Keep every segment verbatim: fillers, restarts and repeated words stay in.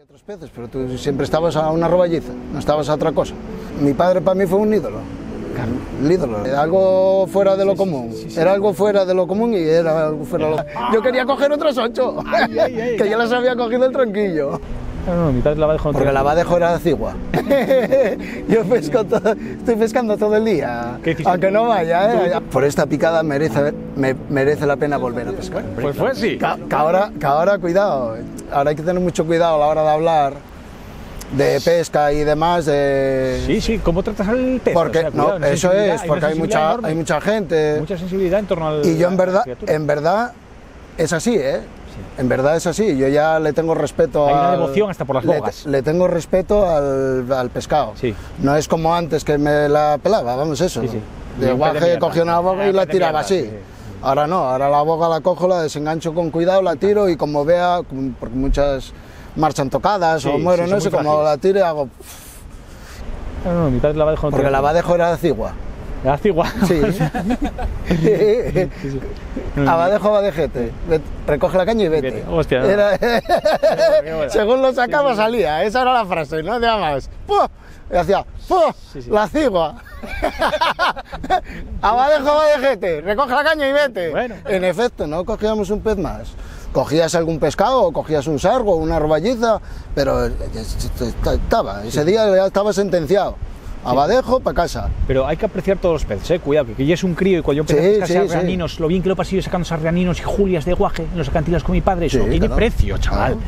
y otros peces, pero tú siempre estabas a una roballiza, no estabas a otra cosa. Mi padre para mí fue un ídolo, el ídolo. Era algo fuera de lo común, era algo fuera de lo común y era algo fuera de lo común. Yo quería coger otros ocho, que ya las había cogido el tronquillo. No, no, mi padre la badejo no. Porque la badejo era cigua. Yo pesco todo, estoy pescando todo el día, aunque no vaya, ¿eh? Por esta picada merece, me, merece la pena volver a pescar. Pues fue así. Que, que, ahora, que ahora, cuidado, ahora hay que tener mucho cuidado a la hora de hablar de pesca y demás. De... Sí, sí, ¿cómo tratas al pez? Porque, o sea, cuidado, no, eso es, hay porque hay mucha, hay mucha gente. Mucha sensibilidad en torno al... Y yo en verdad, en verdad es así, ¿eh? En verdad es así, yo ya le tengo respeto a... Hay una devoción hasta por las bogas. Le, le tengo respeto al, al pescado. Sí. No es como antes que me la pelaba, vamos, eso. Sí, sí. De guaje cogía una boga y la tiraba así. Sí, sí. Ahora no, ahora la boga la cojo, la desengancho con cuidado, la tiro y como vea, porque muchas marchan tocadas sí, o mueren, sí, no sé, como la tire hago... No, no, no, mi padre la badejo no. Porque la badejo era cigua. ¿Era cigua? Sí. Sí, sí, sí. Abadejo, abadejete, recoge la caña y vete. vete. Hostia, no. Era... Según lo sacaba salía, esa era la frase, no te amas. ¡Puh! Y hacía, ¡puh! Sí, sí. La cigua. Abadejo, abadejete, recoge la caña y vete. Bueno. En efecto, no cogíamos un pez más. Cogías algún pescado, cogías un sargo, una roballiza, pero estaba, ese día ya estaba sentenciado. Abadejo para casa. Pero hay que apreciar todos los peces, ¿eh? Cuidado, que ya es un crío y cuando yo empecé sí, a pescar sí, sardianinos, sí. Lo bien que lo pasé yo sacando sardianinos y julias de guaje en los acantilados con mi padre, eso sí, tiene claro. Precio, chaval. Claro.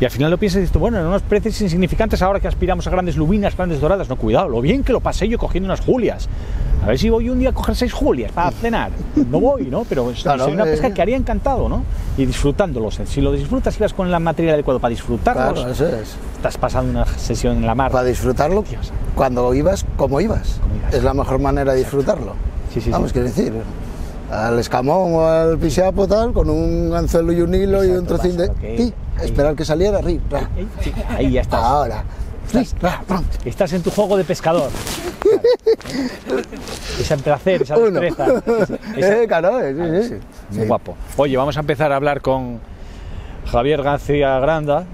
Y al final lo piensas y dices, bueno, en unos precios insignificantes ahora que aspiramos a grandes lubinas, grandes doradas, no, cuidado, lo bien que lo pasé yo cogiendo unas julias. A ver si voy un día a coger seis julias para cenar. No voy, ¿no? Pero es claro, una eh, pesca que haría encantado, ¿no? Y disfrutándolos. Si lo disfrutas y vas con la material adecuada para disfrutarlos, claro, eso es. Estás pasando una sesión en la mar. Para disfrutarlo, Dios. Cuando ibas, como ibas. Como ibas. Es la mejor manera de disfrutarlo. Sí, sí, vamos, sí. Quiero decir, al escamón o al piseapo tal, con un anzuelo y un hilo. Exacto, y un trocín de... Okay. Sí, esperar que saliera, ri, ra. Ahí ya estás. Ahora. Estás en tu juego de pescador. Ese placer, esa destreza. Esa... Eh, claro, sí, ah, sí. Sí. Muy guapo. Oye, vamos a empezar a hablar con Javier García Granda,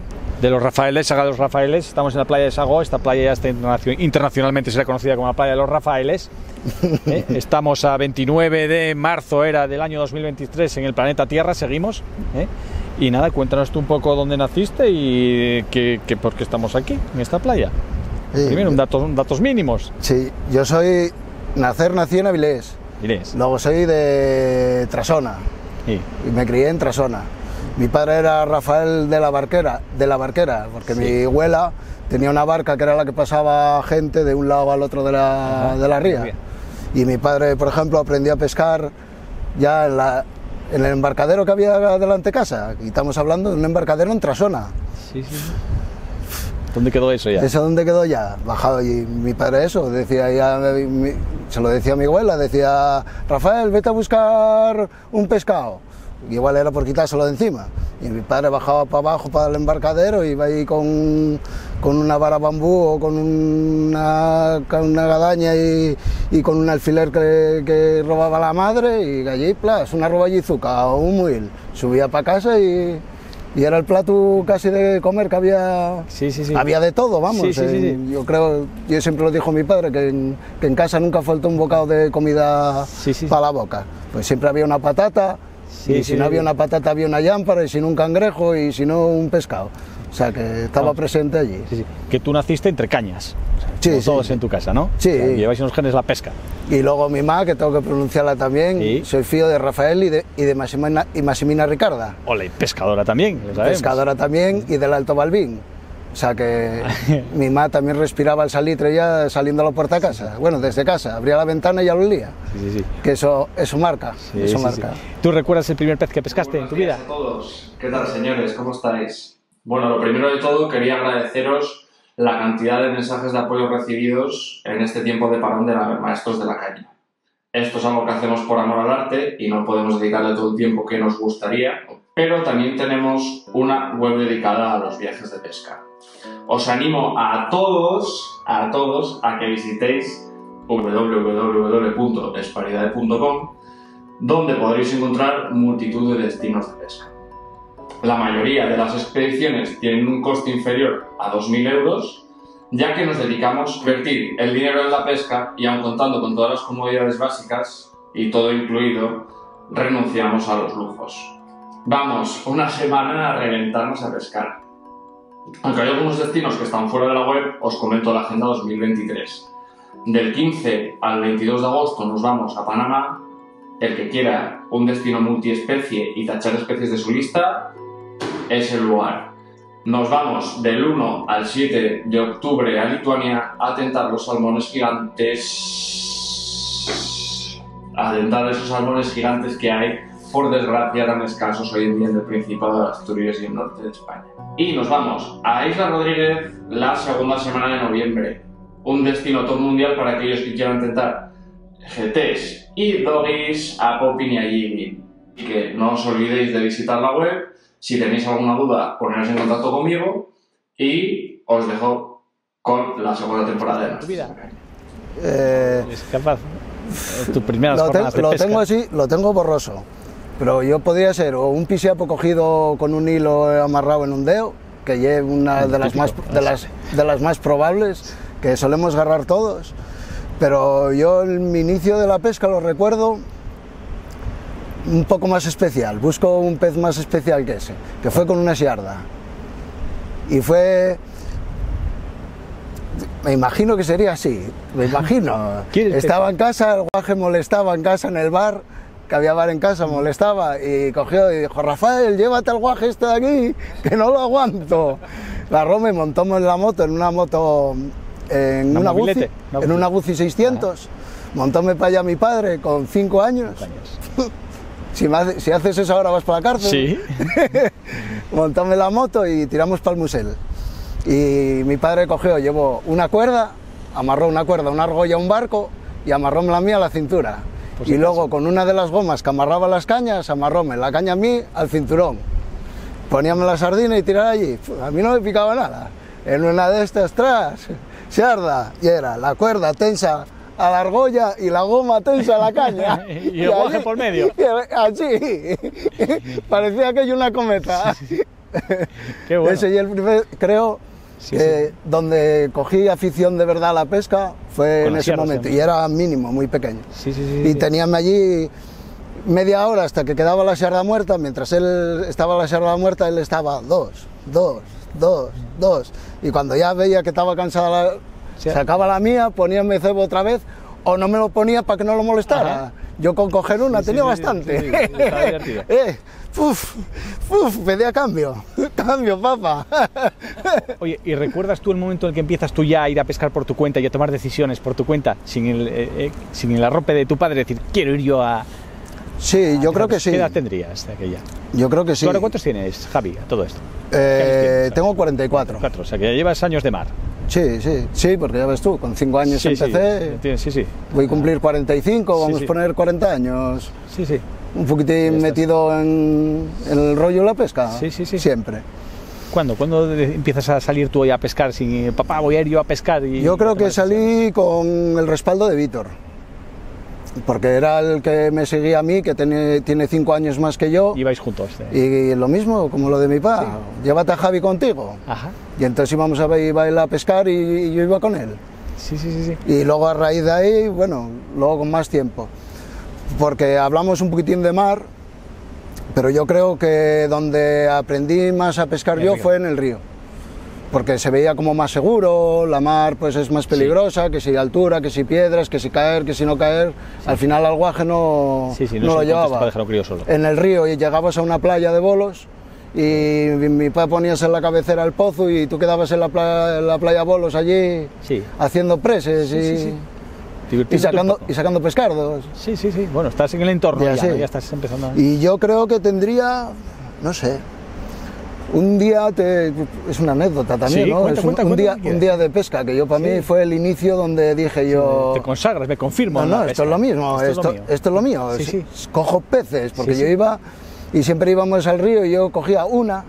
de Los Rafaeles, Saga de Los Rafaeles. Estamos en la playa de Sagó, esta playa ya está internacional, internacionalmente será conocida como la playa de Los Rafaeles. ¿Eh? Estamos a veintinueve de marzo, era del año dos mil veintitrés, en el planeta Tierra, seguimos. ¿Eh? Y nada, cuéntanos tú un poco dónde naciste y que, que, por qué estamos aquí, en esta playa. Sí, primero, un dato, un datos mínimos. Sí, yo soy... Nacer, nací en Avilés. Avilés. Luego soy de Trasona. Sí. Y me crié en Trasona. Mi padre era Rafael de la barquera, de la barquera porque sí. Mi abuela tenía una barca que era la que pasaba gente de un lado al otro de la, de la ría. Y mi padre, por ejemplo, aprendió a pescar ya en la... En el embarcadero que había delante casa, y estamos hablando de un embarcadero en Trasona. Sí, sí. ¿Dónde quedó eso ya? ¿Eso dónde quedó ya? Bajado, y mi padre eso, decía ya, mi, se lo decía a mi abuela, decía, Rafael, vete a buscar un pescado. Y igual era por quitárselo de encima. Y mi padre bajaba para abajo, para el embarcadero, iba ahí con, con una vara bambú o con una, con una gadaña y, y con un alfiler que, que robaba la madre, y allí, plas, una roballizuca o un muil. Subía para casa y, y era el plato casi de comer que había. Sí, sí, sí. Había de todo, vamos. Sí, sí, en, sí, sí. Yo creo, yo siempre lo dijo mi padre, que en, que en casa nunca faltó un bocado de comida sí, sí, para la boca. Pues siempre había una patata. Sí, y si sí, no había una patata había una llámpara, y si no un cangrejo, y si no un pescado. O sea, que estaba no, presente allí. Sí, sí. Que tú naciste entre cañas, o sea, sí, sí, todos sí. En tu casa, ¿no? Sí. O sea, lleváis unos genes la pesca. Y luego mi mamá, que tengo que pronunciarla también, sí. Soy fío de Rafael y de, y de Maximina, y Maximina Ricarda. Ole, pescadora también, lo sabemos. Pescadora también y del Alto Balbín. O sea que mi mamá también respiraba el salitre ya saliendo a la puerta a casa. Bueno, desde casa, abría la ventana y ya lo olía. Sí, sí, sí. Que eso, eso marca, sí, eso sí, marca. Sí. ¿Tú recuerdas el primer pez que pescaste Buenos en tu vida? Buenos días a todos. ¿Qué tal, señores? ¿Cómo estáis? Bueno, lo primero de todo quería agradeceros la cantidad de mensajes de apoyo recibidos en este tiempo de parón de la Maestros de la Caña. Esto es algo que hacemos por amor al arte y no podemos dedicarle todo el tiempo que nos gustaría, pero también tenemos una web dedicada a los viajes de pesca. Os animo a todos, a todos, a que visitéis w w w punto esparidad punto com, donde podréis encontrar multitud de destinos de pesca. La mayoría de las expediciones tienen un coste inferior a dos mil euros, ya que nos dedicamos a invertir el dinero en la pesca y, aun contando con todas las comodidades básicas y todo incluido, renunciamos a los lujos. Vamos una semana a reventarnos a pescar. Aunque hay algunos destinos que están fuera de la web, os comento la agenda dos mil veintitrés. Del quince al veintidós de agosto nos vamos a Panamá. El que quiera un destino multiespecie y tachar especies de su lista es el lugar. Nos vamos del uno al siete de octubre a Lituania a tentar los salmones gigantes. A tentar esos salmones gigantes que hay, por desgracia, tan escasos hoy en día en el Principado de Asturias y el norte de España. Y nos vamos a Isla Rodríguez la segunda semana de noviembre. Un destino top mundial para aquellos que quieran tentar G Ts y doggies a popping y a jigging. Y que no os olvidéis de visitar la web. Si tenéis alguna duda, poneros en contacto conmigo y os dejo con la segunda temporada de la... Eh... ¿Es capaz? ¿Tu primera jornada de pesca? Lo tengo así, lo tengo borroso. Pero yo podría ser o un pisiapo cogido con un hilo amarrado en un dedo, que es una de las, más, de, las, de las más probables, que solemos agarrar todos. Pero yo en mi inicio de la pesca lo recuerdo un poco más especial, busco un pez más especial que ese, que fue con una siarda. Y fue... me imagino que sería así, me imagino. Estaba en casa, el guaje molestaba en casa en el bar, que había bar en casa, molestaba, y cogió y dijo: Rafael, llévate al guaje este de aquí, que no lo aguanto. La Rome, montamos en la moto, en una moto, en una, una Gucci, en una Gucci seiscientos, ah. montóme para allá mi padre con cinco años. cinco años. si, hace, si haces eso ahora vas para la cárcel. Sí. Montóme la moto y tiramos para el Musel. Y mi padre cogió, llevó una cuerda, amarró una cuerda, una argolla a un barco y amarró la mía a la cintura. Y luego con una de las gomas que amarraba las cañas, amarróme la caña a mí al cinturón. Poníame la sardina y tiraba allí. A mí no me picaba nada. En una de estas, tras, siarda, y era la cuerda tensa a la argolla y la goma tensa a la caña. Y el guaje por medio. Así. Parecía que hay una cometa. Qué bueno. Ese y el primer, creo... Sí, eh, sí. Donde cogí afición de verdad a la pesca fue con en ese momento, siempre. Y era mínimo, muy pequeño. Sí, sí, sí, y sí. Teníamos allí media hora hasta que quedaba la siarda muerta. Mientras él estaba la siarda muerta, él estaba dos, dos, dos, dos. Y cuando ya veía que estaba cansada, la, sacaba la mía, ponía mi cebo otra vez, o no me lo ponía para que no lo molestara. Ajá. Yo con coger una sí, tenía sí, bastante. Sí, sí, sí, eh, uf, uf, pedía cambio, cambio, papá. Oye, ¿y recuerdas tú el momento en el que empiezas tú ya a ir a pescar por tu cuenta y a tomar decisiones por tu cuenta, sin el, eh, eh, sin el arrope de tu padre, decir, quiero ir yo a... Sí, a, yo a, creo a, que sí. ¿Qué edad tendrías aquella? Yo creo que sí. ¿Ahora cuántos tienes, Javi, a todo esto? Eh, tengo cuarenta y cuatro. cuarenta y cuatro, o sea que ya llevas años de mar. Sí, sí, sí, porque ya ves tú, con cinco años sí, empecé, sí, sí, sí. Voy a cumplir cuarenta y cinco, vamos sí, sí. a poner cuarenta años, sí, sí. un poquitín metido en, en el rollo de la pesca, sí, sí, sí. siempre. ¿Cuándo? ¿Cuándo empiezas a salir tú a pescar sin papá, voy a ir yo a pescar? Y yo creo que salí con el respaldo de Víctor, porque era el que me seguía a mí, que tiene, tiene cinco años más que yo. Ibais juntos. ¿Eh? Y lo mismo, como lo de mi papá, sí. llévate a Javi contigo. Ajá. Y entonces íbamos a bailar a pescar y yo iba con él. Sí, sí, sí, sí. Y luego a raíz de ahí, bueno, luego con más tiempo. Porque hablamos un poquitín de mar, pero yo creo que donde aprendí más a pescar yo fue en el río. Porque se veía como más seguro, la mar pues es más peligrosa, sí. que si altura, que si piedras, que si caer, que si no caer. Sí. Al final al guaje no, sí, sí, no, no lo llevaba. Para dejar un crío solo. En el río y llegabas a una playa de bolos, y mi papá ponías en la cabecera el pozo y tú quedabas en la, pla en la playa bolos allí sí. haciendo preses sí, y, sí, sí. y, sacando, y sacando pescardos. Sí, sí, sí. Bueno, estás en el entorno ya, ya, sí. ¿no? ya estás empezando. A... Y yo creo que tendría, no sé, un día, te, es una anécdota también, sí, ¿no? Cuenta, es un, cuenta, un, día, un día de pesca que yo para sí. mí fue el inicio donde dije yo... Te consagras, me confirmo. No, no, esto pesca. es lo mismo, esto, esto, es, lo esto es lo mío. Sí, sí. Cojo peces, porque sí, yo sí. iba... Y siempre íbamos al río y yo cogía una,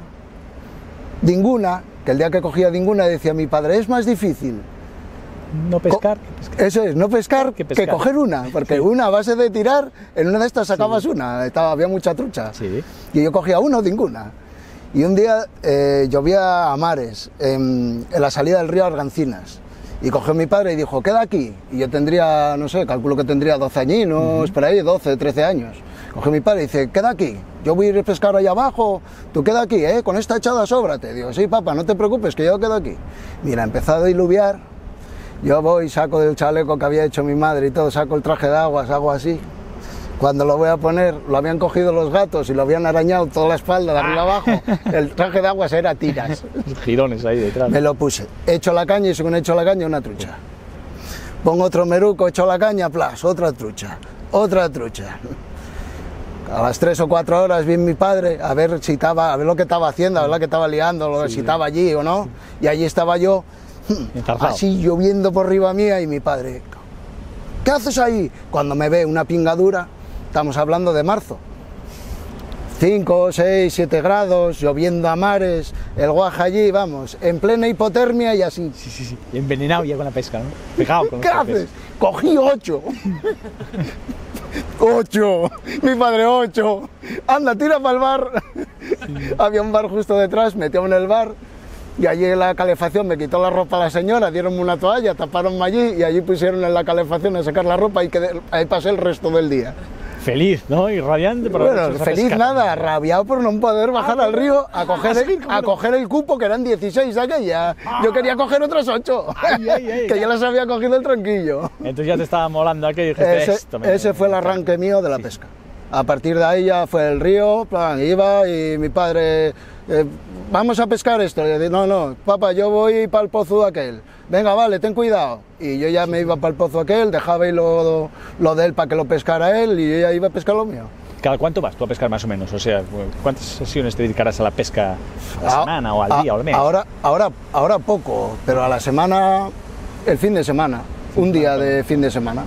ninguna, que el día que cogía ninguna decía mi padre, es más difícil. No pescar. Co que pescar. Eso es, no pescar que, pescar que coger una, porque sí. una a base de tirar, en una de estas sacabas sí. una, estaba, había mucha trucha. Sí. Y yo cogía una o ninguna. Y un día eh, llovía a mares, en, en la salida del río Argancinas. Y cogió mi padre y dijo, queda aquí. Y yo tendría, no sé, calculo que tendría doce añinos, uh-huh. por ahí, doce, trece años. Cogió mi padre y dice, queda aquí. Yo voy a ir a pescar ahí abajo, tú queda aquí, ¿eh? Con esta echada sóbrate. Digo, sí, papá, no te preocupes, que yo quedo aquí. Mira, empezado a diluviar, yo voy, saco del chaleco que había hecho mi madre y todo, saco el traje de aguas, hago así. Cuando lo voy a poner, lo habían cogido los gatos y lo habían arañado toda la espalda de arriba abajo. El traje de aguas era tiras. Girones ahí detrás. Me lo puse. Echo la caña y según echo la caña, una trucha. Pongo otro meruco, echo la caña, plas, otra trucha, otra trucha. A las tres o cuatro horas vi a mi padre a ver si estaba, a ver lo que estaba haciendo, a ver lo que estaba liando, lo, sí, si estaba allí o no. Y allí estaba yo, entajado, así lloviendo por arriba mía y mi padre, ¿qué haces ahí? Cuando me ve una pingadura. Estamos hablando de marzo, cinco, seis, siete grados, lloviendo a mares, el guaja allí, vamos, en plena hipotermia y así. Sí, sí, sí, y envenenado ya con la pesca, ¿no? Pegado con ¿qué haces? Cogí ocho. ¡Ocho! Mi padre, ocho. Anda, tira para el bar. Sí. Había un bar justo detrás, metió en el bar. Y allí la calefacción, me quitó la ropa a la señora, dieron una toalla, taparonme allí y allí pusieron en la calefacción a sacar la ropa y quedé, ahí pasé el resto del día. Feliz, ¿no? Y radiante. Bueno, feliz nada, rabiado por no poder bajar ah, al río a coger, el, a coger el cupo, que eran dieciséis aquella. Ah, yo quería coger otros ocho, ay, ay, ay, que ya las había cogido el tranquillo. Entonces ya te estaba molando aquello y dijiste, ese, esto me... Ese fue el arranque mío de la sí. pesca. A partir de ahí ya fue el río, plan, iba y mi padre, eh, vamos a pescar esto. Yo dije, no, no, papá, yo voy para el pozo aquel. Venga, vale, ten cuidado. Y yo ya me iba para el pozo aquel, dejaba ahí lo, lo de él para que lo pescara él y yo ya iba a pescar lo mío. ¿Cada cuánto vas tú a pescar más o menos? O sea, ¿cuántas sesiones te dedicarás a la pesca a la a, semana o al a, día o al mes? Ahora, ahora, ahora poco, pero a la semana, el fin de semana, fin un día de fin de semana.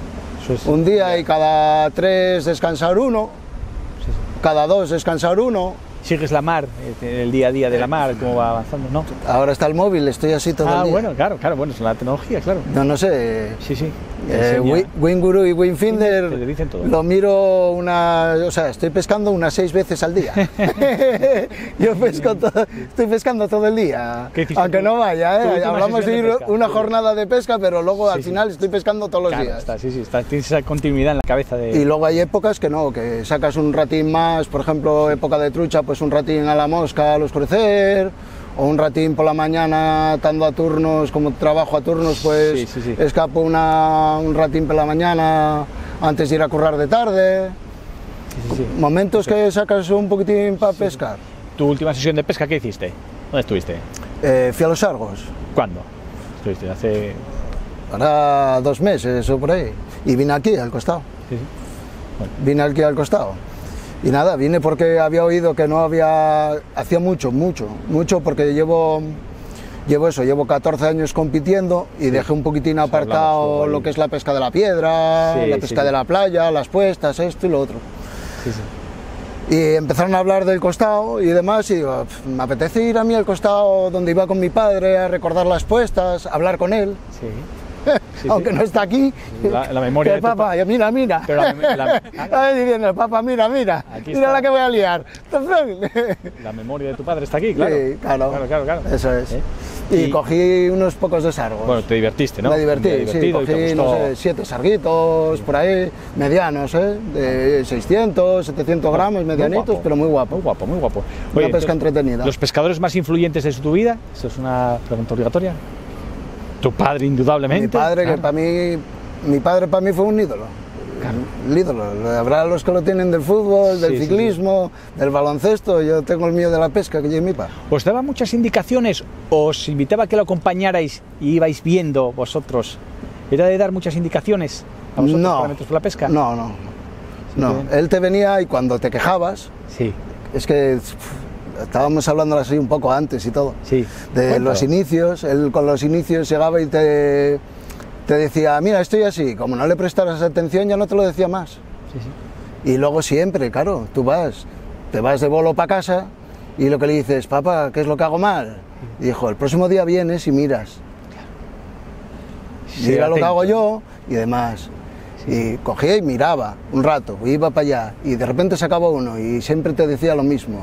Es, un día ya. Y cada tres descansar uno, sí, sí. cada dos descansar uno. Sigues la mar, el día a día de la mar, cómo va avanzando, ¿no? Ahora está el móvil, estoy así todo ah, el día. Ah, bueno, claro, claro, bueno, es la tecnología, claro. No, no sé. Sí, sí. Eh, Winguru y Wingfinder, sí, dicen todo. Lo miro una, o sea, estoy pescando unas seis veces al día. Yo pesco todo, estoy pescando todo el día, aunque tú? No vaya, ¿eh? Hablamos de ir de una jornada de pesca, pero luego sí, al sí. final estoy pescando todos claro, los días. Está, sí, sí, está, tienes esa continuidad en la cabeza de... Y luego hay épocas que no, que sacas un ratín más, por ejemplo, época de trucha, pues un ratín a la mosca al oscurecer, o un ratín por la mañana atando a turnos, como trabajo a turnos, pues sí, sí, sí. escapo una, un ratín por la mañana antes de ir a currar de tarde. Sí, sí, sí. Momentos sí. que sacas un poquitín para sí. pescar. ¿Tu última sesión de pesca qué hiciste? ¿Dónde estuviste? Eh, fui a los Argos. ¿Cuándo? ¿Estuviste? Hace... Ahora dos meses o por ahí. Y vine aquí, al costado. Sí, sí. Bueno. Vine aquí, al costado. Y nada, vine porque había oído que no había... Hacía mucho, mucho, mucho porque llevo... Llevo eso, llevo catorce años compitiendo y sí. dejé un poquitín apartado pues lo que es la pesca de la piedra, sí, la pesca sí. de la playa, las puestas, esto y lo otro. Sí, sí. Y empezaron a hablar del costado y demás y digo, me apetece ir a mí al costado donde iba con mi padre a recordar las puestas, a hablar con él. Sí. Sí, aunque sí. no está aquí, la, la memoria que de papá, tu... yo, mira, mira, pero la, la... Ah, diciendo, papá, mira, mira, aquí mira está. La que voy a liar. La memoria de tu padre está aquí, claro, sí, claro, claro, claro, claro, eso es. ¿Eh? Y, y cogí unos pocos de sargos. Bueno, te divertiste, ¿no? Me divertí, sí, cogí, no sé, siete sarguitos, por ahí, medianos, ¿eh? De seiscientos, setecientos gramos, medianitos, muy pero muy guapo. Muy guapo, muy guapo. Oye, una pesca entonces, entretenida. ¿Los pescadores más influyentes de su vida? ¿Eso es una pregunta obligatoria? Tu padre, indudablemente. Mi padre, claro. que para mí, mi padre para mí fue un ídolo. Claro. El ídolo. Habrá los que lo tienen del fútbol, del sí, ciclismo, sí, sí. del baloncesto. Yo tengo el mío de la pesca, que yo y mi papá. ¿Os daba muchas indicaciones? ¿Os invitaba a que lo acompañarais y ibais viendo vosotros? ¿Era de dar muchas indicaciones a vosotros no, para la pesca? No, no. no. Sí, él te venía y cuando te quejabas... Sí. Es que... Estábamos hablando así un poco antes y todo, sí. de Cuéntalo. Los inicios, él con los inicios llegaba y te, te decía, mira, estoy así, como no le prestaras atención ya no te lo decía más. Sí, sí. Y luego siempre, claro, tú vas, te vas de bolo para casa y lo que le dices, papá, ¿qué es lo que hago mal? Y dijo, el próximo día vienes y miras, sí, mira atento. Lo que hago yo y demás. Y cogía y miraba un rato, iba para allá y de repente sacaba uno y siempre te decía lo mismo.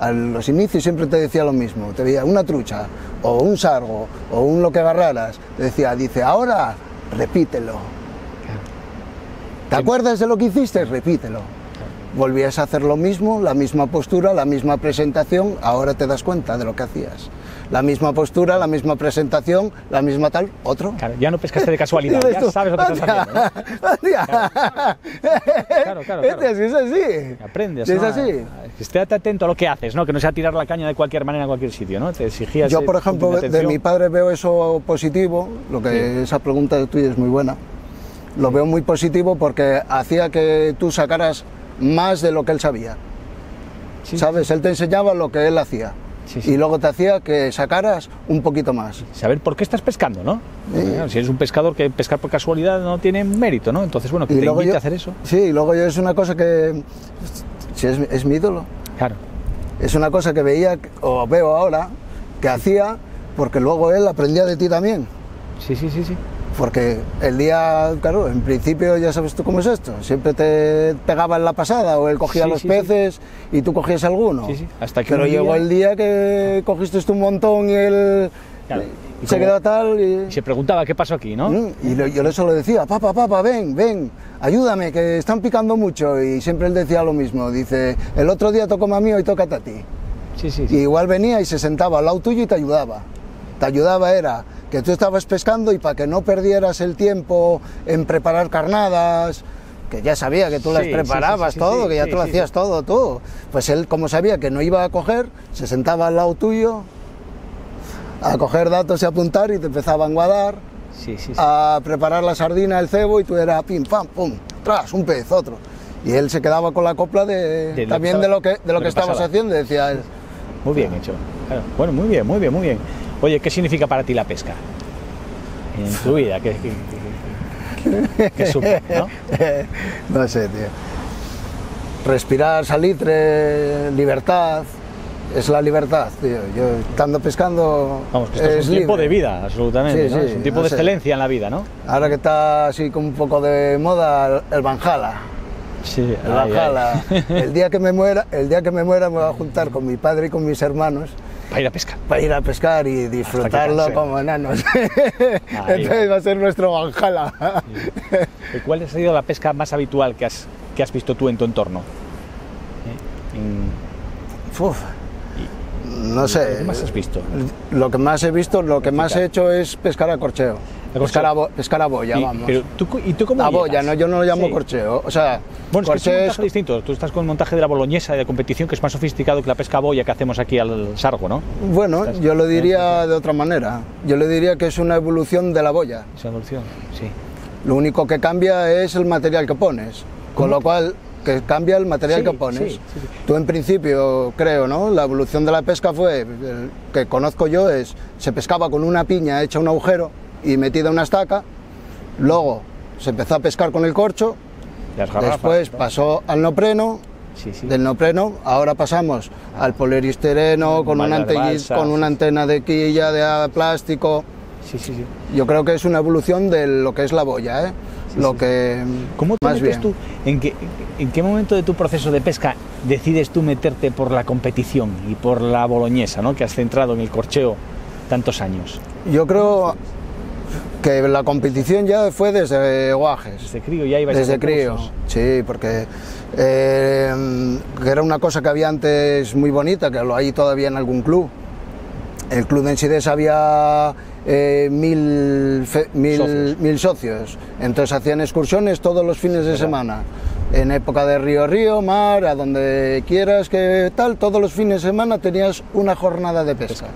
a los inicios siempre te decía lo mismo, te veía una trucha o un sargo o un lo que agarraras, te decía, dice, ahora repítelo. ¿Te acuerdas de lo que hiciste? Repítelo. Volvías a hacer lo mismo, la misma postura, la misma presentación, ahora te das cuenta de lo que hacías. La misma postura, la misma presentación, la misma tal, otro. Claro, ya no pescaste de casualidad, ya sabes lo que estás haciendo, ¿no? Claro, claro, claro, claro. Es así. Aprendes, ¿no? Es así. Estate atento a lo que haces, ¿no? Que no sea tirar la caña de cualquier manera a cualquier sitio, ¿no? Te exigías. Yo, por ejemplo, de mi padre veo eso positivo, lo que sí. Esa pregunta de tuya es muy buena. Lo veo muy positivo porque hacía que tú sacaras más de lo que él sabía. Sí. ¿Sabes? Él te enseñaba lo que él hacía. Sí, sí. Y luego te hacía que sacaras un poquito más. Saber por qué estás pescando, ¿no? Sí. Bueno, si eres un pescador que pescar por casualidad no tiene mérito, ¿no? Entonces, bueno, que y te invite yo, a hacer eso. Sí, y luego yo es una cosa que... Sí, es, es mi ídolo. Claro. Es una cosa que veía, o veo ahora, que sí. Hacía, porque luego él aprendía de ti también. Sí, sí, sí, sí. Porque el día, claro, en principio ya sabes tú cómo es esto, siempre te pegaban la pasada o él cogía sí, los sí, peces sí. Y tú cogías alguno. Sí, sí. Hasta que Pero día... llegó el día que cogiste tú un montón y él claro. y se quedó tal y... y... se preguntaba qué pasó aquí, ¿no? Y yo eso le decía, papá, papá, ven, ven, ayúdame, que están picando mucho. Y siempre él decía lo mismo, dice, el otro día tocó a mí, hoy toca a ti. Sí, sí, sí. Y igual venía y se sentaba al lado tuyo y te ayudaba. Te ayudaba era... que tú estabas pescando y para que no perdieras el tiempo en preparar carnadas, que ya sabía que tú las sí, preparabas sí, sí, sí, todo, sí, que ya sí, tú lo sí, hacías sí. todo tú, pues él como sabía que no iba a coger, se sentaba al lado tuyo a coger datos y apuntar y te empezaba a enguadar, sí, sí, sí. a preparar la sardina, el cebo y tú eras pim, pam, pum, tras, un pez, otro. Y él se quedaba con la copla de, de también de lo que, de lo lo que, que estabas haciendo, decía él. Muy bien hecho, claro. Bueno, muy bien, muy bien, muy bien. Oye, ¿qué significa para ti la pesca en tu vida? ¿Qué, qué, qué, qué supone, ¿no? No sé, tío. Respirar, salitre, libertad. Es la libertad, tío. Yo estando pescando. Vamos, que esto es, es un libre. Tiempo de vida, absolutamente. Sí, ¿no? Sí, es un tipo no de sé. Excelencia en la vida, ¿no? Ahora que está así con un poco de moda el Banjala. Sí, el Banjala. El día que me muera, el día que me muera me voy a juntar con mi padre y con mis hermanos. Para ir a pescar. Para ir a pescar y disfrutarlo como enanos. Entonces va a ser nuestro Banjala. Sí. ¿Cuál ha sido la pesca más habitual que has, que has visto tú en tu entorno? ¿Eh? En... Uf, no sé. ¿Lo que más has visto? Lo que más he visto, lo que más he hecho es pescar a corcheo. Pescar a, bo, pescar a boya, y, vamos. Pero tú, ¿y tú cómo a llegas? Boya, no, yo no lo llamo sí. corcheo. O sea, bueno, es que es un montaje distinto. Tú estás con el montaje de la boloñesa de competición, que es más sofisticado que la pesca a boya que hacemos aquí al sargo, ¿no? Bueno, estás, yo lo diría ¿no? de otra manera. Yo le diría que es una evolución de la boya. Es una evolución, sí. Lo único que cambia es el material que pones. Con lo cual, que cambia el material sí, que pones. Sí, sí, sí. Tú, en principio, creo, ¿no? La evolución de la pesca fue, el que conozco yo, es se pescaba con una piña hecha un agujero y metida una estaca, luego se empezó a pescar con el corcho, garrafas, después pasó al nopreno, sí, sí. del nopreno ahora pasamos ah. al poliestireno con, con una antena de quilla, de plástico, sí, sí, sí. yo creo que es una evolución de lo que es la boya, ¿eh? Sí, lo sí, que sí. ¿Cómo te más metes bien. Tú? ¿En qué, ¿En qué momento de tu proceso de pesca decides tú meterte por la competición y por la boloñesa, ¿no? que has centrado en el corcheo tantos años? Yo creo... que la competición ya fue desde guajes. Desde crío ya iba a ser. Desde crío, sí, porque eh, era una cosa que había antes muy bonita, que lo hay todavía en algún club. El Club de Ensides había eh, mil, fe, mil, socios. mil socios, entonces hacían excursiones todos los fines de semana. En época de río, río, mar, a donde quieras que tal, todos los fines de semana tenías una jornada de pesca.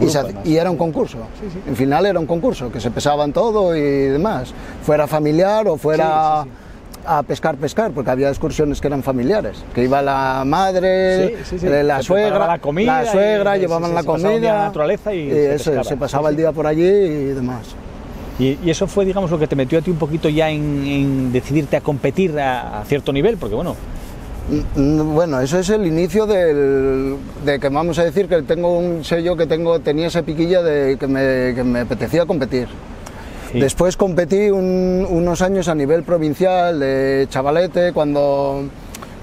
Y, se, y era un concurso, sí, sí. en final era un concurso, que se pesaban todo y demás, fuera familiar o fuera sí, sí, sí. a pescar, pescar, porque había excursiones que eran familiares, que iba la madre, sí, sí, sí. la se suegra, la, comida la suegra, y, llevaban sí, la se comida, la naturaleza y, y se, eso, se pasaba sí, el día por allí y demás. Y, y eso fue, digamos, lo que te metió a ti un poquito ya en, en decidirte a competir a, a cierto nivel, porque bueno... Bueno, eso es el inicio del, de que vamos a decir que tengo un sello que tengo, tenía esa piquilla de que me, que me apetecía competir. Sí. Después competí un, unos años a nivel provincial de chavalete, cuando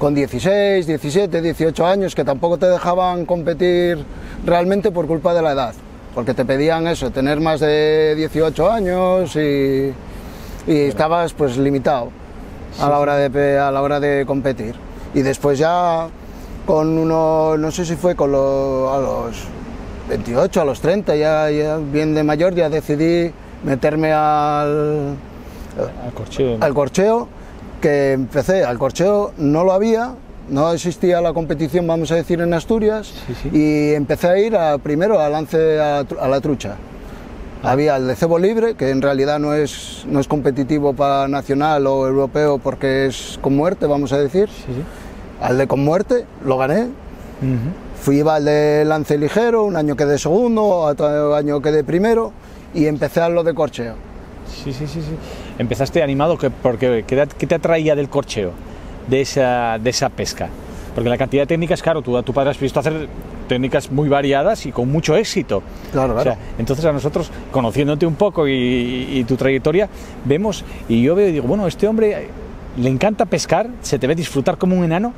con dieciséis, diecisiete, dieciocho años, que tampoco te dejaban competir realmente por culpa de la edad, porque te pedían eso, tener más de dieciocho años y, y estabas pues limitado a la hora de, a la hora de competir. Y después ya con uno, no sé si fue con lo, a los veintiocho, a los treinta, ya, ya bien de mayor, ya decidí meterme al, al, corcheo, ¿no? al corcheo, que empecé, al corcheo no lo había, no existía la competición, vamos a decir, en Asturias, sí, sí. Y empecé a ir a, primero a lance a, a la trucha. Ah. Había el de cebo libre, que en realidad no es, no es competitivo para nacional o europeo porque es con muerte, vamos a decir. Sí, sí. Al de con muerte lo gané. Uh-huh. Fui, iba al de lance ligero, un año quedé segundo, otro año quedé primero y empecé a lo de corcheo. Sí, sí, sí, sí. Empezaste animado, que, porque ¿qué te atraía del corcheo, de esa, de esa pesca? Porque la cantidad de técnicas, claro, tú a tu padre has visto hacer técnicas muy variadas y con mucho éxito. Claro, claro. O sea, entonces a nosotros, conociéndote un poco y, y, y tu trayectoria, vemos, y yo veo y digo, bueno, este hombre le encanta pescar, se te ve disfrutar como un enano.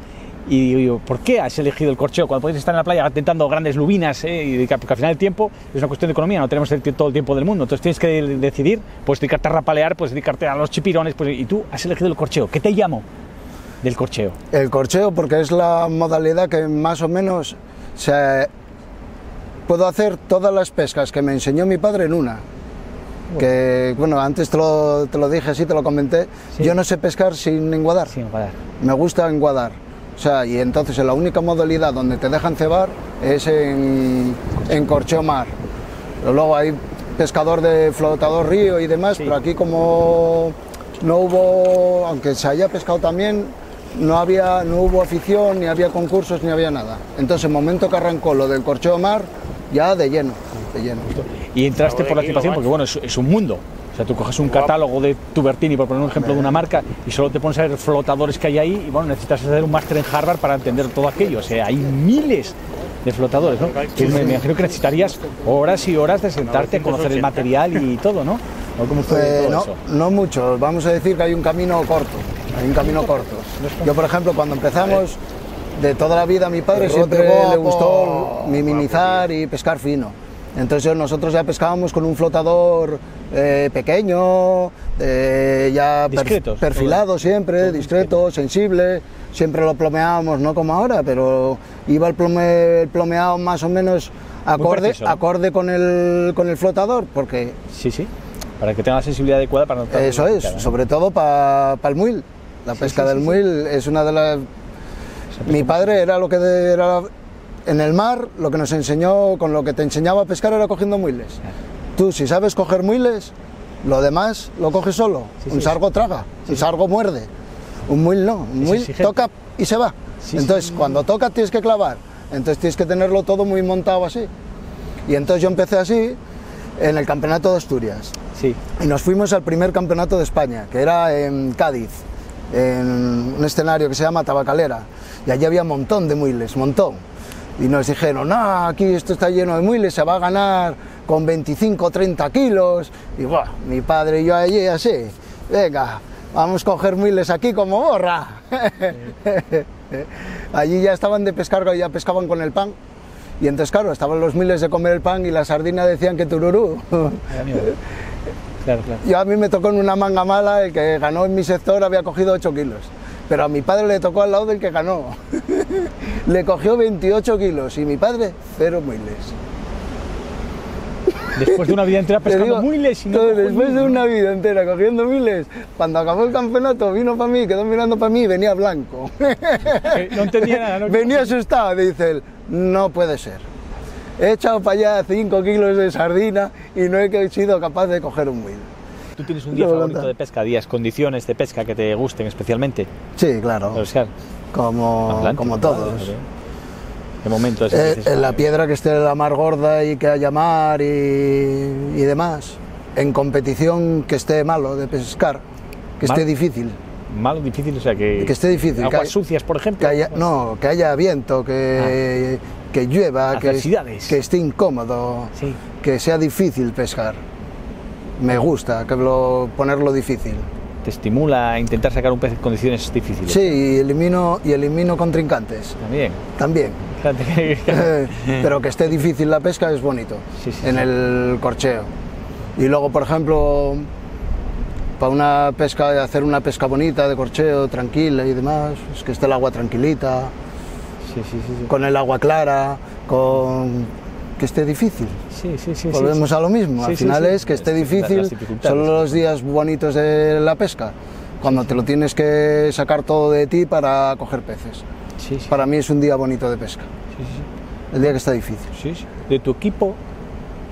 Y digo, ¿por qué has elegido el corcheo cuando podéis estar en la playa tentando grandes lubinas, eh? Y porque al final el tiempo es una cuestión de economía, no tenemos el, todo el tiempo del mundo, entonces tienes que decidir, pues dedicarte a rapalear, pues dedicarte a los chipirones, pues, y tú has elegido el corcheo. ¿Qué te llamó del corcheo? El corcheo porque es la modalidad que más o menos se... puedo hacer todas las pescas que me enseñó mi padre en una. Bueno. Que, bueno, antes te lo, te lo dije, así te lo comenté, ¿sí? Yo no sé pescar sin enguadar, sin enguadar. Me gusta enguadar. O sea, y entonces la única modalidad donde te dejan cebar es en, en corcheo mar. Pero luego hay pescador de flotador río y demás, sí. Pero aquí como no hubo, aunque se haya pescado también, no, había, no hubo afición, ni había concursos, ni había nada. Entonces, el momento que arrancó lo del corcheo mar, ya de lleno, de lleno. Y entraste por la equipación, porque bueno, es, es un mundo. O sea, tú coges un catálogo de Tubertini, por poner un ejemplo de una marca, y solo te pones a ver flotadores que hay ahí, y bueno, necesitas hacer un máster en Harvard para entender todo aquello. O sea, hay miles de flotadores, ¿no? Que me imagino que necesitarías horas y horas de sentarte a conocer el material y todo, ¿no? ¿Cómo fue todo eso? No, no mucho. Vamos a decir que hay un camino corto. Hay un camino corto. Yo, por ejemplo, cuando empezamos, de toda la vida, a mi padre siempre le gustó minimizar y pescar fino. Entonces nosotros ya pescábamos con un flotador eh, pequeño, eh, ya per, perfilado siempre, discreto, sensible, siempre lo plomeábamos, no como ahora, pero iba el, plome, el plomeado más o menos acorde, preciso, ¿no? Acorde con el, con el flotador, porque... Sí, sí, para que tenga la sensibilidad adecuada para... No eso es, cara, ¿eh? Sobre todo para pa el muil, la sí, pesca sí, del sí, muil sí. Es una de las... Mi padre era lo que de, era... En el mar, lo que nos enseñó, con lo que te enseñaba a pescar, era cogiendo muiles. Tú, si sabes coger muiles, lo demás lo coges solo. Sí, un sí, sargo sí. traga, sí, un sargo muerde. Un muil no, un muil toca y se va. Sí, entonces, sí, cuando toca tienes que clavar. Entonces tienes que tenerlo todo muy montado así. Y entonces yo empecé así en el campeonato de Asturias. Sí. Y nos fuimos al primer campeonato de España, que era en Cádiz, en un escenario que se llama Tabacalera. Y allí había un montón de muiles, montón. Y nos dijeron, no, aquí esto está lleno de muiles, se va a ganar con veinticinco o treinta kilos. Y bueno, mi padre y yo allí así, venga, vamos a coger muiles aquí como borra. Sí. Allí ya estaban de pescar, ya pescaban con el pan. Y entonces, claro, estaban los muiles de comer el pan y la sardina decían que tururú. Claro, claro. Yo a mí me tocó en una manga mala, el que ganó en mi sector había cogido ocho kilos. Pero a mi padre le tocó al lado del que ganó. Le cogió veintiocho kilos y mi padre, cero muiles. Después de una vida entera pescando muiles y no... Después de una vida entera cogiendo muiles, cuando acabó el campeonato vino para mí, quedó mirando para mí y venía blanco. No entendía nada, ¿no? Venía asustado, dice él, no puede ser. He echado para allá cinco kilos de sardina y no he sido capaz de coger un muil. ¿Tú tienes un día no, favorito de pesca, días, condiciones de pesca que te gusten especialmente? Sí, claro, Oscar, como, como todos. Claro, de momento es eh, en la piedra que esté la mar gorda y que haya mar y, y demás. En competición que esté malo de pescar, que mal, esté difícil. Malo, difícil, o sea que... Que esté difícil. Aguas que hay, sucias, por ejemplo. Que haya, no, que haya viento, que, ah. que llueva, que, que esté incómodo, sí. Que sea difícil pescar. Me gusta que lo, ponerlo difícil. te estimula a intentar sacar un pez en condiciones difíciles. Sí, y elimino, y elimino contrincantes. También. También. Pero que esté difícil la pesca es bonito, sí, sí, en sí. el corcheo. Y luego, por ejemplo, para una pesca, hacer una pesca bonita de corcheo, tranquila y demás, es que esté el agua tranquilita, sí, sí, sí, sí. con el agua clara, con... que esté difícil. Sí, sí, sí, Volvemos sí, sí. a lo mismo, sí, al final sí, sí. es que esté difícil, son los días bonitos de la pesca, cuando sí, sí. te lo tienes que sacar todo de ti para coger peces. Sí, sí. Para mí es un día bonito de pesca, sí, sí. el día que está difícil. Sí, sí. De tu equipo,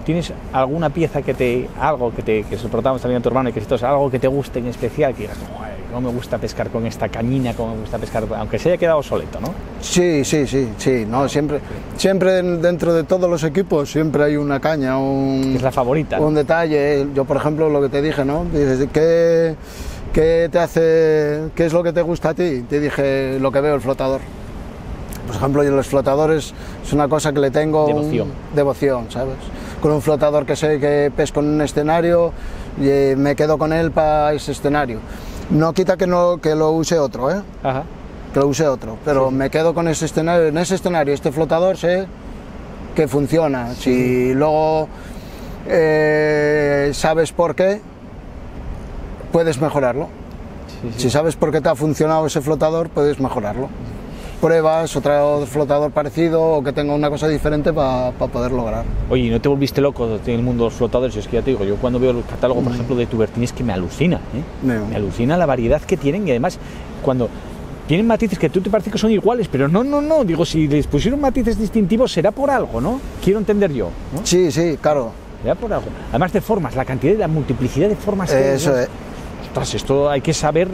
¿tienes alguna pieza que te, algo que te, que se preguntamos también a tu hermano y que esto es algo que te guste en especial, que digas, no me gusta pescar con esta cañina, como me gusta pescar, aunque se haya quedado solito, ¿no? Sí, sí, sí, sí, no, siempre, siempre dentro de todos los equipos siempre hay una caña, un... Es la favorita. Un ¿no? detalle, yo por ejemplo lo que te dije, ¿no? Dices, ¿qué, qué te hace, qué es lo que te gusta a ti? Te dije, lo que veo, el flotador. Por ejemplo, yo los flotadores es una cosa que le tengo... Devoción. Un, devoción, ¿sabes? Con un flotador que sé que pesco en un escenario, y me quedo con él para ese escenario. No quita que, no, que lo use otro, ¿eh? Ajá. Que lo use otro, pero sí. me quedo con ese escenario. En ese escenario, este flotador sé que funciona. Sí. Si luego eh, sabes por qué, puedes mejorarlo. Sí, sí. Si sabes por qué te ha funcionado ese flotador, puedes mejorarlo. Pruebas, otro flotador parecido o que tenga una cosa diferente para pa poder lograr. Oye, ¿no te volviste loco en el mundo de los flotadores? Es que ya te digo, yo cuando veo el catálogo, por ejemplo, de Tubertini es que me alucina, ¿eh? No. Me alucina la variedad que tienen y además cuando tienen matices que tú te parece que son iguales, pero no, no, no, digo, si les pusieron matices distintivos será por algo, ¿no? Quiero entender yo, ¿no? Sí, sí, claro. Será por algo. Además de formas, la cantidad, la multiplicidad de formas. Eh, que eso es. Eh. Ostras, esto hay que saber...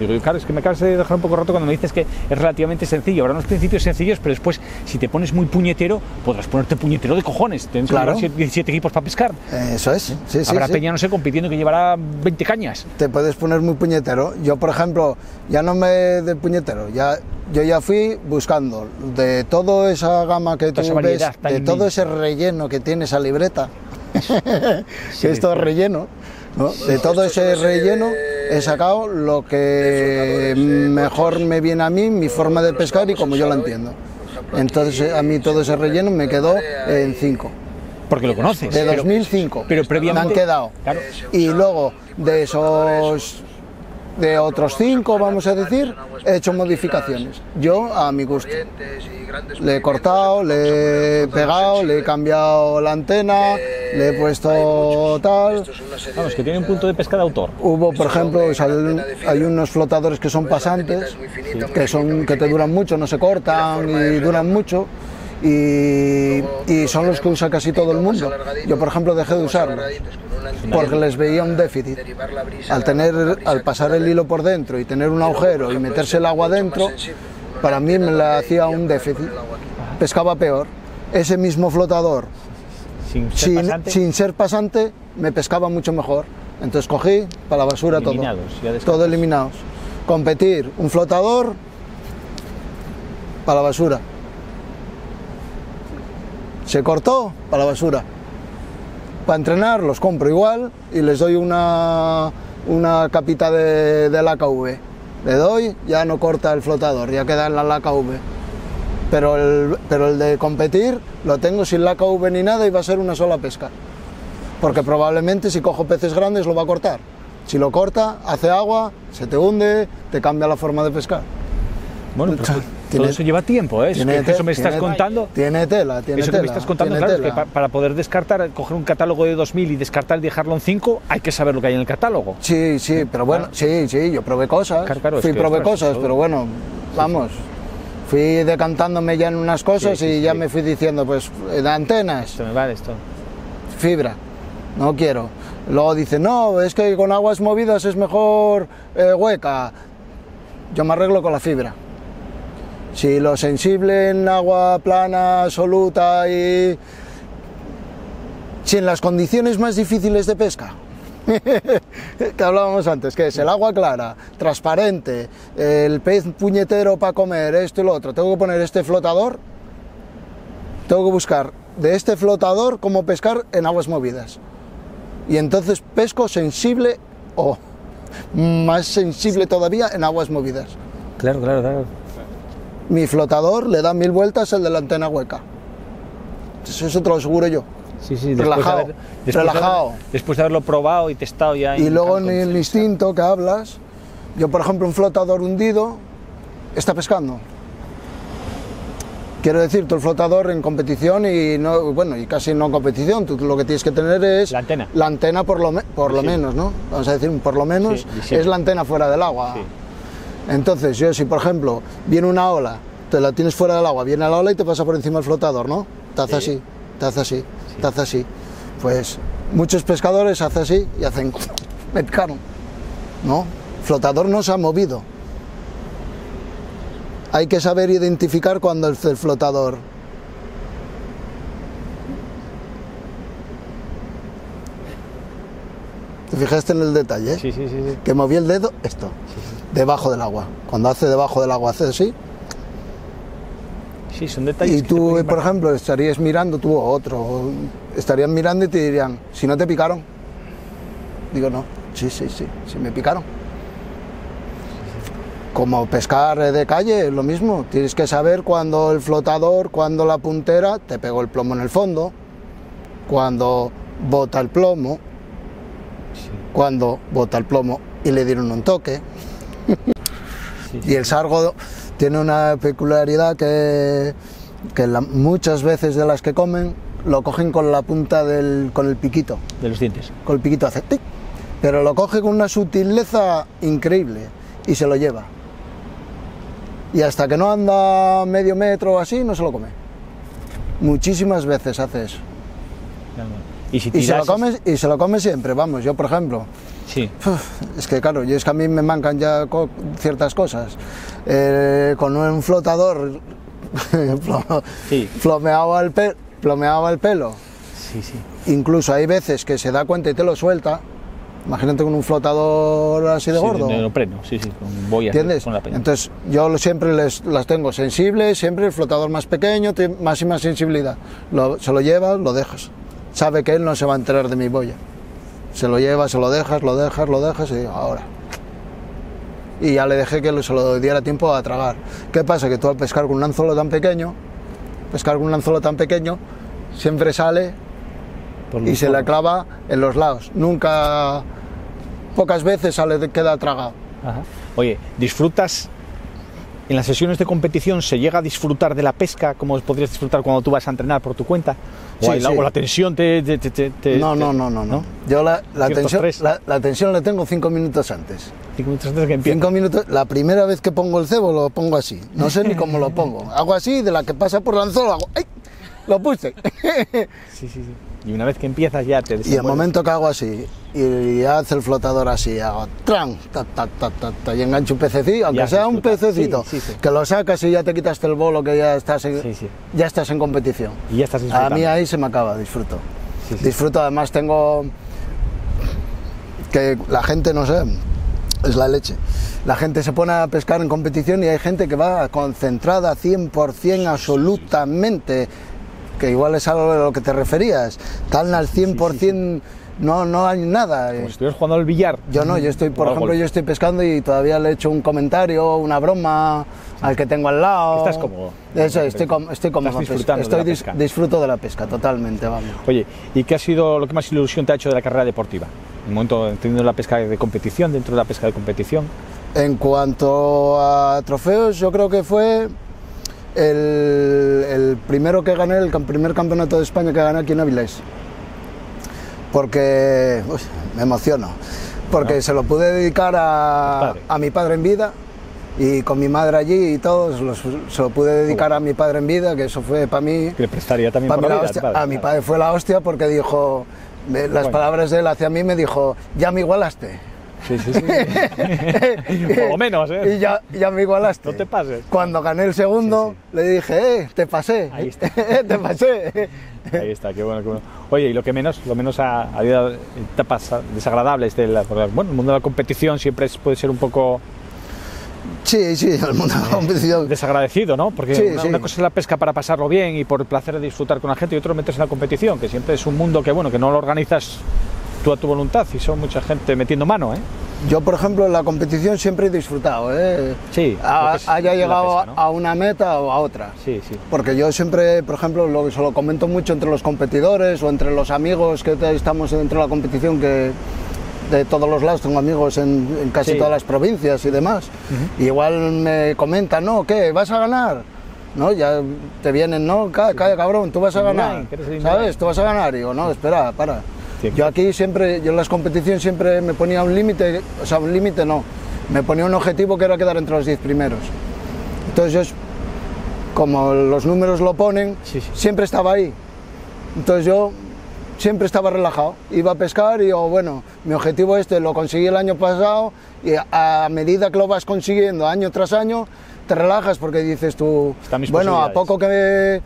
Digo, claro, es que me acabas de dejar un poco roto cuando me dices que es relativamente sencillo. Habrá unos principios sencillos, pero después, si te pones muy puñetero, podrás ponerte puñetero de cojones. Tienes claro. que llevar diecisiete equipos para pescar. Eso es. Sí, Habrá sí, peña, sí. no sé, compitiendo que llevará veinte cañas. Te puedes poner muy puñetero. Yo, por ejemplo, ya no me de puñetero. Ya, yo ya fui buscando de toda esa gama que toda tú ves, de inmensa. Todo ese relleno que tiene esa libreta. Sí, esto es relleno. ¿No? De todo ese relleno he sacado lo que mejor me viene a mí, mi forma de pescar y como yo la entiendo. Entonces a mí todo ese relleno me quedó en cinco. Porque lo conoces. De dos mil cinco, pero, pero previamente, me han quedado. Claro. Y luego de esos, de otros cinco, vamos a decir, he hecho modificaciones. Yo a mi gusto. Le he cortado, le he pegado, le he cambiado la antena, le he puesto tal... Vamos, que tiene un punto de pesca de autor. Hubo, por ejemplo, hay unos flotadores que son pasantes, que son que te duran mucho, no se cortan y duran mucho, y, y son los que usa casi todo el mundo. Yo, por ejemplo, dejé de usarlos, porque les veía un déficit. Al, tener, al pasar el hilo por dentro y tener un agujero y meterse el agua dentro, para mí me la hacía un déficit, pescaba peor. Ese mismo flotador, sin ser, sin, pasante. Sin ser pasante, me pescaba mucho mejor. Entonces cogí para la basura todo, todo eliminados. Competir, un flotador, para la basura. Se cortó, para la basura. Para entrenar los compro igual y les doy una, una capita de, de laca uve. Le doy, ya no corta el flotador, ya queda en la laca uve. Pero el, pero el de competir lo tengo sin laca uve ni nada y va a ser una sola pesca. Porque probablemente si cojo peces grandes lo va a cortar. Si lo corta, hace agua, se te hunde, te cambia la forma de pescar. Bueno, pero todo tiene, eso lleva tiempo, ¿eh? Tiene, eso me estás tiene, contando. Tiene tela, tiene eso tela. Eso que me estás contando, claro, es que para, para poder descartar, coger un catálogo de dos mil y descartar y dejarlo en cinco, hay que saber lo que hay en el catálogo. Sí, sí, pero bueno, ah. sí, sí, yo probé cosas. Claro, claro, fui es que, probé claro, cosas, eso. Pero bueno, vamos. Sí, sí. Fui decantándome ya en unas cosas sí, sí, y sí. ya me fui diciendo, pues, antenas. Esto me vale, esto. Fibra, no quiero. Luego dice, no, es que con aguas movidas es mejor eh, hueca. Yo me arreglo con la fibra. Si lo sensible en agua plana, soluta y... Si en las condiciones más difíciles de pesca, que hablábamos antes, que es el agua clara, transparente, el pez puñetero para comer, esto y lo otro, tengo que poner este flotador, tengo que buscar de este flotador cómo pescar en aguas movidas. Y entonces pesco sensible o... más sensible todavía en aguas movidas. Claro, claro, claro. Mi flotador le da mil vueltas al de la antena hueca. Eso te lo aseguro yo. Sí, sí, después relajado, de haber, después relajado. De haber, después de haberlo probado y testado ya. Y luego en el instinto que hablas, yo por ejemplo un flotador hundido está pescando. Quiero decir, tu flotador en competición y no, bueno, y casi no en competición, tú lo que tienes que tener es la antena, la antena por lo, me, por lo sí. menos, ¿no? Vamos a decir, por lo menos sí, sí. es la antena fuera del agua. Sí. Entonces, yo si por ejemplo viene una ola, te la tienes fuera del agua, viene la ola y te pasa por encima el flotador, ¿no? Te hace sí. así, te hace así, sí. te hace así. Pues muchos pescadores hacen así y hacen pescaron, ¿no? Flotador no se ha movido. Hay que saber identificar cuando es el flotador. ¿Te fijaste en el detalle? ¿Eh? Sí, sí, sí, sí. Que moví el dedo, esto, sí, sí. debajo del agua. Cuando hace debajo del agua, hace así. Sí, son detalles. Y tú, por ejemplo, estarías mirando, tú o otro, estarían mirando y te dirían, si no te picaron. Digo, no, sí, sí, sí, sí me picaron. Como pescar de calle, es lo mismo. Tienes que saber cuando el flotador, cuando la puntera te pegó el plomo en el fondo, cuando bota el plomo, sí. cuando bota el plomo y le dieron un toque. Sí, sí. Y el sargo tiene una peculiaridad que, que la, muchas veces de las que comen lo cogen con la punta del, con el piquito. De los dientes. Con el piquito hace tic, pero lo coge con una sutileza increíble y se lo lleva. Y hasta que no anda medio metro o así, no se lo come. Muchísimas veces hace eso. Y, si y, se lo come, y se lo come siempre, vamos, yo por ejemplo. Sí. Es que claro, yo es que a mí me mancan ya co ciertas cosas. Eh, con un flotador sí. flomeaba el pe plomeaba el pelo. Sí, sí. Incluso hay veces que se da cuenta y te lo suelta. Imagínate con un flotador así de sí, gordo. De neopreno, sí, sí, con boyas. ¿Entiendes? Con la peña. Entonces, yo siempre les, las tengo sensibles, siempre el flotador más pequeño, máxima sensibilidad. Lo, se lo llevas, lo dejas. Sabe que él no se va a enterar de mi boya. Se lo llevas, se lo dejas, lo dejas, lo dejas y digo, ahora. Y ya le dejé que se lo diera tiempo a tragar. ¿Qué pasa? Que tú al pescar con un anzuelo tan pequeño, pescar con un anzuelo tan pequeño, siempre sale y se le clava en los lados. Nunca... Pocas veces sale, queda tragado. Ajá. Oye, ¿disfrutas? En las sesiones de competición se llega a disfrutar de la pesca como podrías disfrutar cuando tú vas a entrenar por tu cuenta. O, sí, hay, sí. o la tensión te, te, te, te no, no, no, no, no. Yo la, la tensión la, la tensión la tengo cinco minutos antes. Cinco minutos antes que empiece. Cinco minutos. La primera vez que pongo el cebo lo pongo así. No sé ni cómo lo pongo. Hago así, de la que pasa por el anzuelo hago. ¡Ay! Lo puse. Sí, sí, sí. Y una vez que empiezas ya te... Y el momento que hago así, y hace el flotador así, hago tran, ta, ta, ta, ta, ta, y engancho un pececito, aunque ya sea un pececito, sí, sí, sí. que lo sacas y ya te quitaste el bolo, que ya estás en, sí, sí. ya estás en competición. Y ya estás disfrutando. A mí ahí se me acaba, disfruto. Sí, sí. Disfruto, además tengo... Que la gente, no sé, es la leche. La gente se pone a pescar en competición y hay gente que va concentrada cien por cien absolutamente. Que igual es algo de lo que te referías, tan al cien por cien sí, sí, sí. No, no hay nada. Como si estuvieras jugando al billar. Yo no, yo estoy, por ejemplo, yo estoy pescando y todavía le echo un comentario, una broma al que tengo al lado. Estás cómodo. Eso, estoy, com estoy cómodo. Estás disfrutando estoy de la dis pesca. Disfruto de la pesca, totalmente, vamos. Oye, ¿y qué ha sido lo que más ilusión te ha hecho de la carrera deportiva? En el momento, entendiendo la pesca de competición, dentro de la pesca de competición. En cuanto a trofeos, yo creo que fue... El, el primero que gané, el primer campeonato de España que gané aquí en Avilés, porque uy, me emociono, porque no. se lo pude dedicar a, a mi padre en vida y con mi madre allí y todos los, se lo pude dedicar uh. a mi padre en vida, que eso fue para mí, que le prestaría también para por la vida, hostia, padre, a mi padre fue la hostia porque dijo, me, las bueno. palabras de él hacia mí me dijo, ya me igualaste. Sí, sí, sí. Por lo menos, ¿eh? Y ya, ya me igualaste. No te pases. Cuando gané el segundo, sí, sí. le dije, eh, te pasé. Ahí está. Te pasé. Ahí está, qué bueno, qué bueno. Oye, y lo que menos, lo menos ha habido etapas desagradables de la... Bueno, el mundo de la competición siempre es, puede ser un poco... Sí, sí, el mundo de la competición. Desagradecido, ¿no? Porque sí, una, sí. una cosa es la pesca para pasarlo bien y por el placer de disfrutar con la gente y otro meterse en la competición, que siempre es un mundo que, bueno, que no lo organizas... a tu voluntad y son mucha gente metiendo mano, ¿eh? Yo, por ejemplo, en la competición siempre he disfrutado, ¿eh? Sí. A, es, haya llegado pesca, ¿no? a una meta o a otra. Sí, sí. Porque yo siempre, por ejemplo, lo, se lo comento mucho entre los competidores o entre los amigos que estamos dentro de la competición, que de todos los lados tengo amigos en, en casi sí. todas las provincias y demás. Uh-huh. Y igual me comentan, ¿no? ¿Qué? ¿Vas a ganar? ¿No? Ya te vienen, ¿no? Calla, calla cabrón, tú vas a ganar, ¿sabes? Tú vas a ganar. Y digo, no, espera, para. Yo aquí siempre, yo en las competiciones siempre me ponía un límite, o sea, un límite no, me ponía un objetivo que era quedar entre los diez primeros. Entonces yo, como los números lo ponen, sí, sí. siempre estaba ahí. Entonces yo siempre estaba relajado, iba a pescar y digo, bueno, mi objetivo este lo conseguí el año pasado y a medida que lo vas consiguiendo año tras año, te relajas porque dices tú, bueno, a poco que,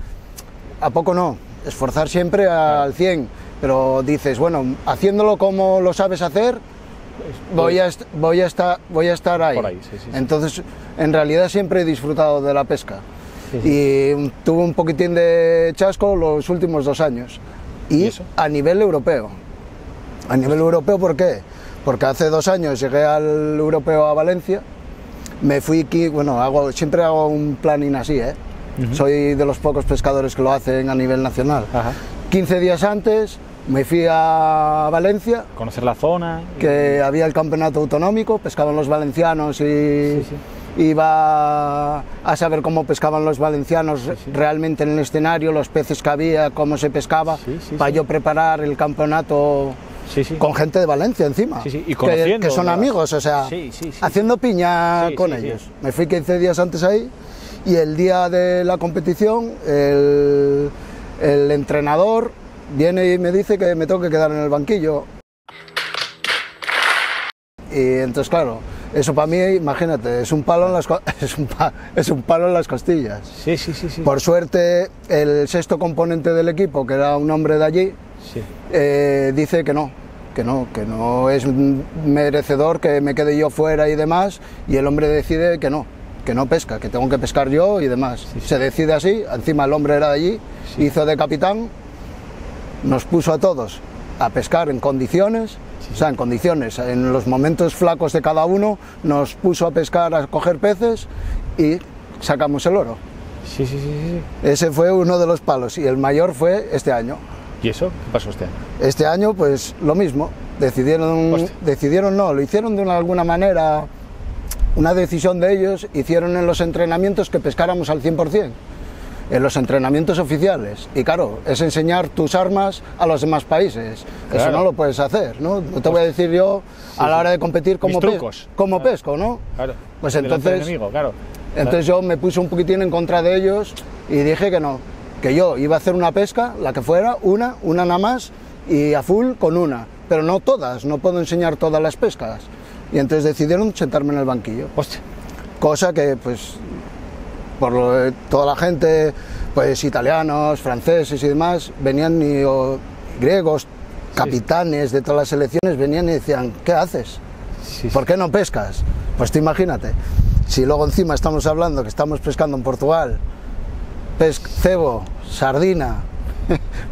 a poco no, esforzar siempre al cien. Pero dices, bueno, haciéndolo como lo sabes hacer, voy a, est voy a, estar, voy a estar ahí. Por ahí sí, sí, sí. Entonces, en realidad siempre he disfrutado de la pesca. Sí, sí. Y tuve un poquitín de chasco los últimos dos años. Y, ¿Y a nivel europeo. A nivel europeo, ¿por qué? Porque hace dos años llegué al europeo a Valencia, me fui aquí, bueno, hago, siempre hago un planning así, ¿eh? Uh-huh. Soy de los pocos pescadores que lo hacen a nivel nacional. Ajá. quince días antes, me fui a Valencia, conocer la zona, que y... había el campeonato autonómico, pescaban los valencianos y sí, sí. iba a saber cómo pescaban los valencianos sí, sí. realmente en el escenario, los peces que había, cómo se pescaba, sí, sí, para sí. yo preparar el campeonato sí, sí. con gente de Valencia encima, sí, sí. Y que, que son amigos, o sea, sí, sí, sí. haciendo piña sí, con sí, ellos. Sí. Me fui quince días antes ahí y el día de la competición, el, el entrenador viene y me dice que me tengo que quedar en el banquillo. Y entonces, claro, eso para mí, imagínate, es un palo en las, es un pa, es un palo en las costillas. Sí, sí, sí, sí. Por suerte, el sexto componente del equipo, que era un hombre de allí, sí. eh, dice que no, que no, que no es merecedor, que me quede yo fuera y demás, y el hombre decide que no. que no pesca, que tengo que pescar yo y demás. Sí, sí. Se decide así, encima el hombre era de allí, sí. hizo de capitán, nos puso a todos a pescar en condiciones, sí. o sea, en condiciones, en los momentos flacos de cada uno, nos puso a pescar, a coger peces y sacamos el oro. Sí, sí, sí, sí. Ese fue uno de los palos y el mayor fue este año. ¿Y eso? ¿Qué pasó este año? Este año, pues, lo mismo. Decidieron, Hostia. decidieron no, lo hicieron de una, alguna manera... Una decisión de ellos, hicieron en los entrenamientos que pescáramos al cien por cien, en los entrenamientos oficiales. Y claro, es enseñar tus armas a los demás países. Claro. Eso no lo puedes hacer, ¿no? No te voy a decir yo a la hora de competir cómo, pe cómo claro. pesco, ¿no? Claro. Pues entonces, enemigo, claro. entonces yo me puse un poquitín en contra de ellos y dije que no, que yo iba a hacer una pesca, la que fuera, una, una nada más y a full con una. Pero no todas, no puedo enseñar todas las pescas. Y entonces decidieron sentarme en el banquillo. Hostia. Cosa que, pues, por lo de toda la gente, pues, italianos, franceses y demás, venían y o, griegos, capitanes sí. de todas las selecciones, venían y decían, ¿qué haces? Sí, sí. ¿Por qué no pescas? Pues tú imagínate, si luego encima estamos hablando que estamos pescando en Portugal, pes cebo, sardina...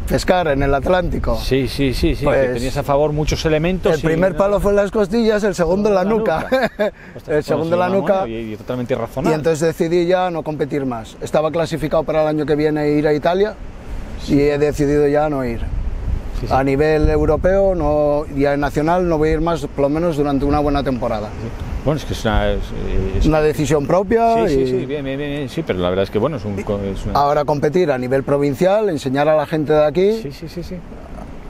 pescar en el Atlántico. Sí, sí, sí, sí pues, que tenías a favor muchos elementos. El primer no, palo fue en las costillas, el segundo en la, la nuca. nuca. Hostia, el segundo en la nuca. Y, y totalmente razonable. Y entonces decidí ya no competir más. Estaba clasificado para el año que viene ir a Italia sí. y he decidido ya no ir. Sí, sí. A nivel europeo no, y a nacional no voy a ir más, por lo menos durante una buena temporada. Sí. Bueno, es que es una... Es, es una decisión propia. Sí, y... sí, sí, bien, bien, bien, sí, pero la verdad es que bueno, es, un, es una... Ahora competir a nivel provincial, enseñar a la gente de aquí... Sí, sí, sí, sí.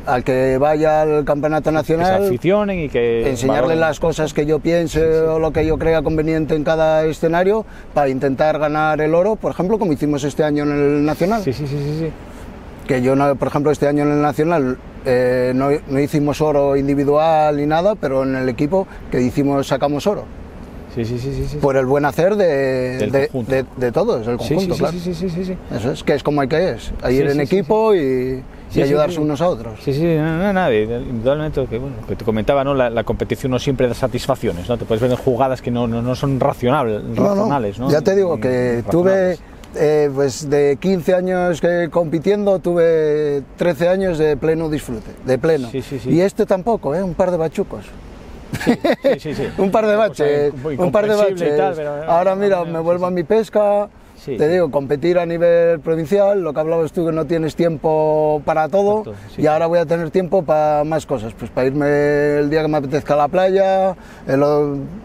Al que vaya al campeonato nacional... Que se aficionen y que... Enseñarle valoren. Las cosas que yo piense sí, sí. o lo que yo crea conveniente en cada escenario para intentar ganar el oro, por ejemplo, como hicimos este año en el nacional. Sí, sí, sí, sí. sí. Que yo, no, por ejemplo, este año en el nacional... Eh, no, no hicimos oro individual ni nada, pero en el equipo que hicimos sacamos oro. Sí, sí, sí, sí, sí. Por el buen hacer de, de, de, de todos, el conjunto, sí, sí, claro. Sí, sí, sí, sí, sí. Eso es, que es como hay que es, a ir sí, en sí, equipo sí, sí. y, sí, y ayudarse sí, sí. unos a otros. Sí, sí, no, nada, indudablemente, que, bueno, que te comentaba, ¿no? La, la competición no siempre da satisfacciones, ¿no? Te puedes ver en jugadas que no, no, no son racionales, no, racionales, ¿no? Ya te digo que tuve... Eh, pues de quince años que compitiendo tuve trece años de pleno disfrute, de pleno. Sí, sí, sí. Y este tampoco, ¿eh? Un par de bachucos. Sí, sí, sí, sí. Un par de baches, un par de baches. Tal, pero, ahora mira, me vuelvo a mi pesca. Sí. Te digo, competir a nivel provincial, lo que hablabas tú, que no tienes tiempo para todo. Exacto, sí. Y ahora voy a tener tiempo para más cosas, pues para irme el día que me apetezca a la playa. El,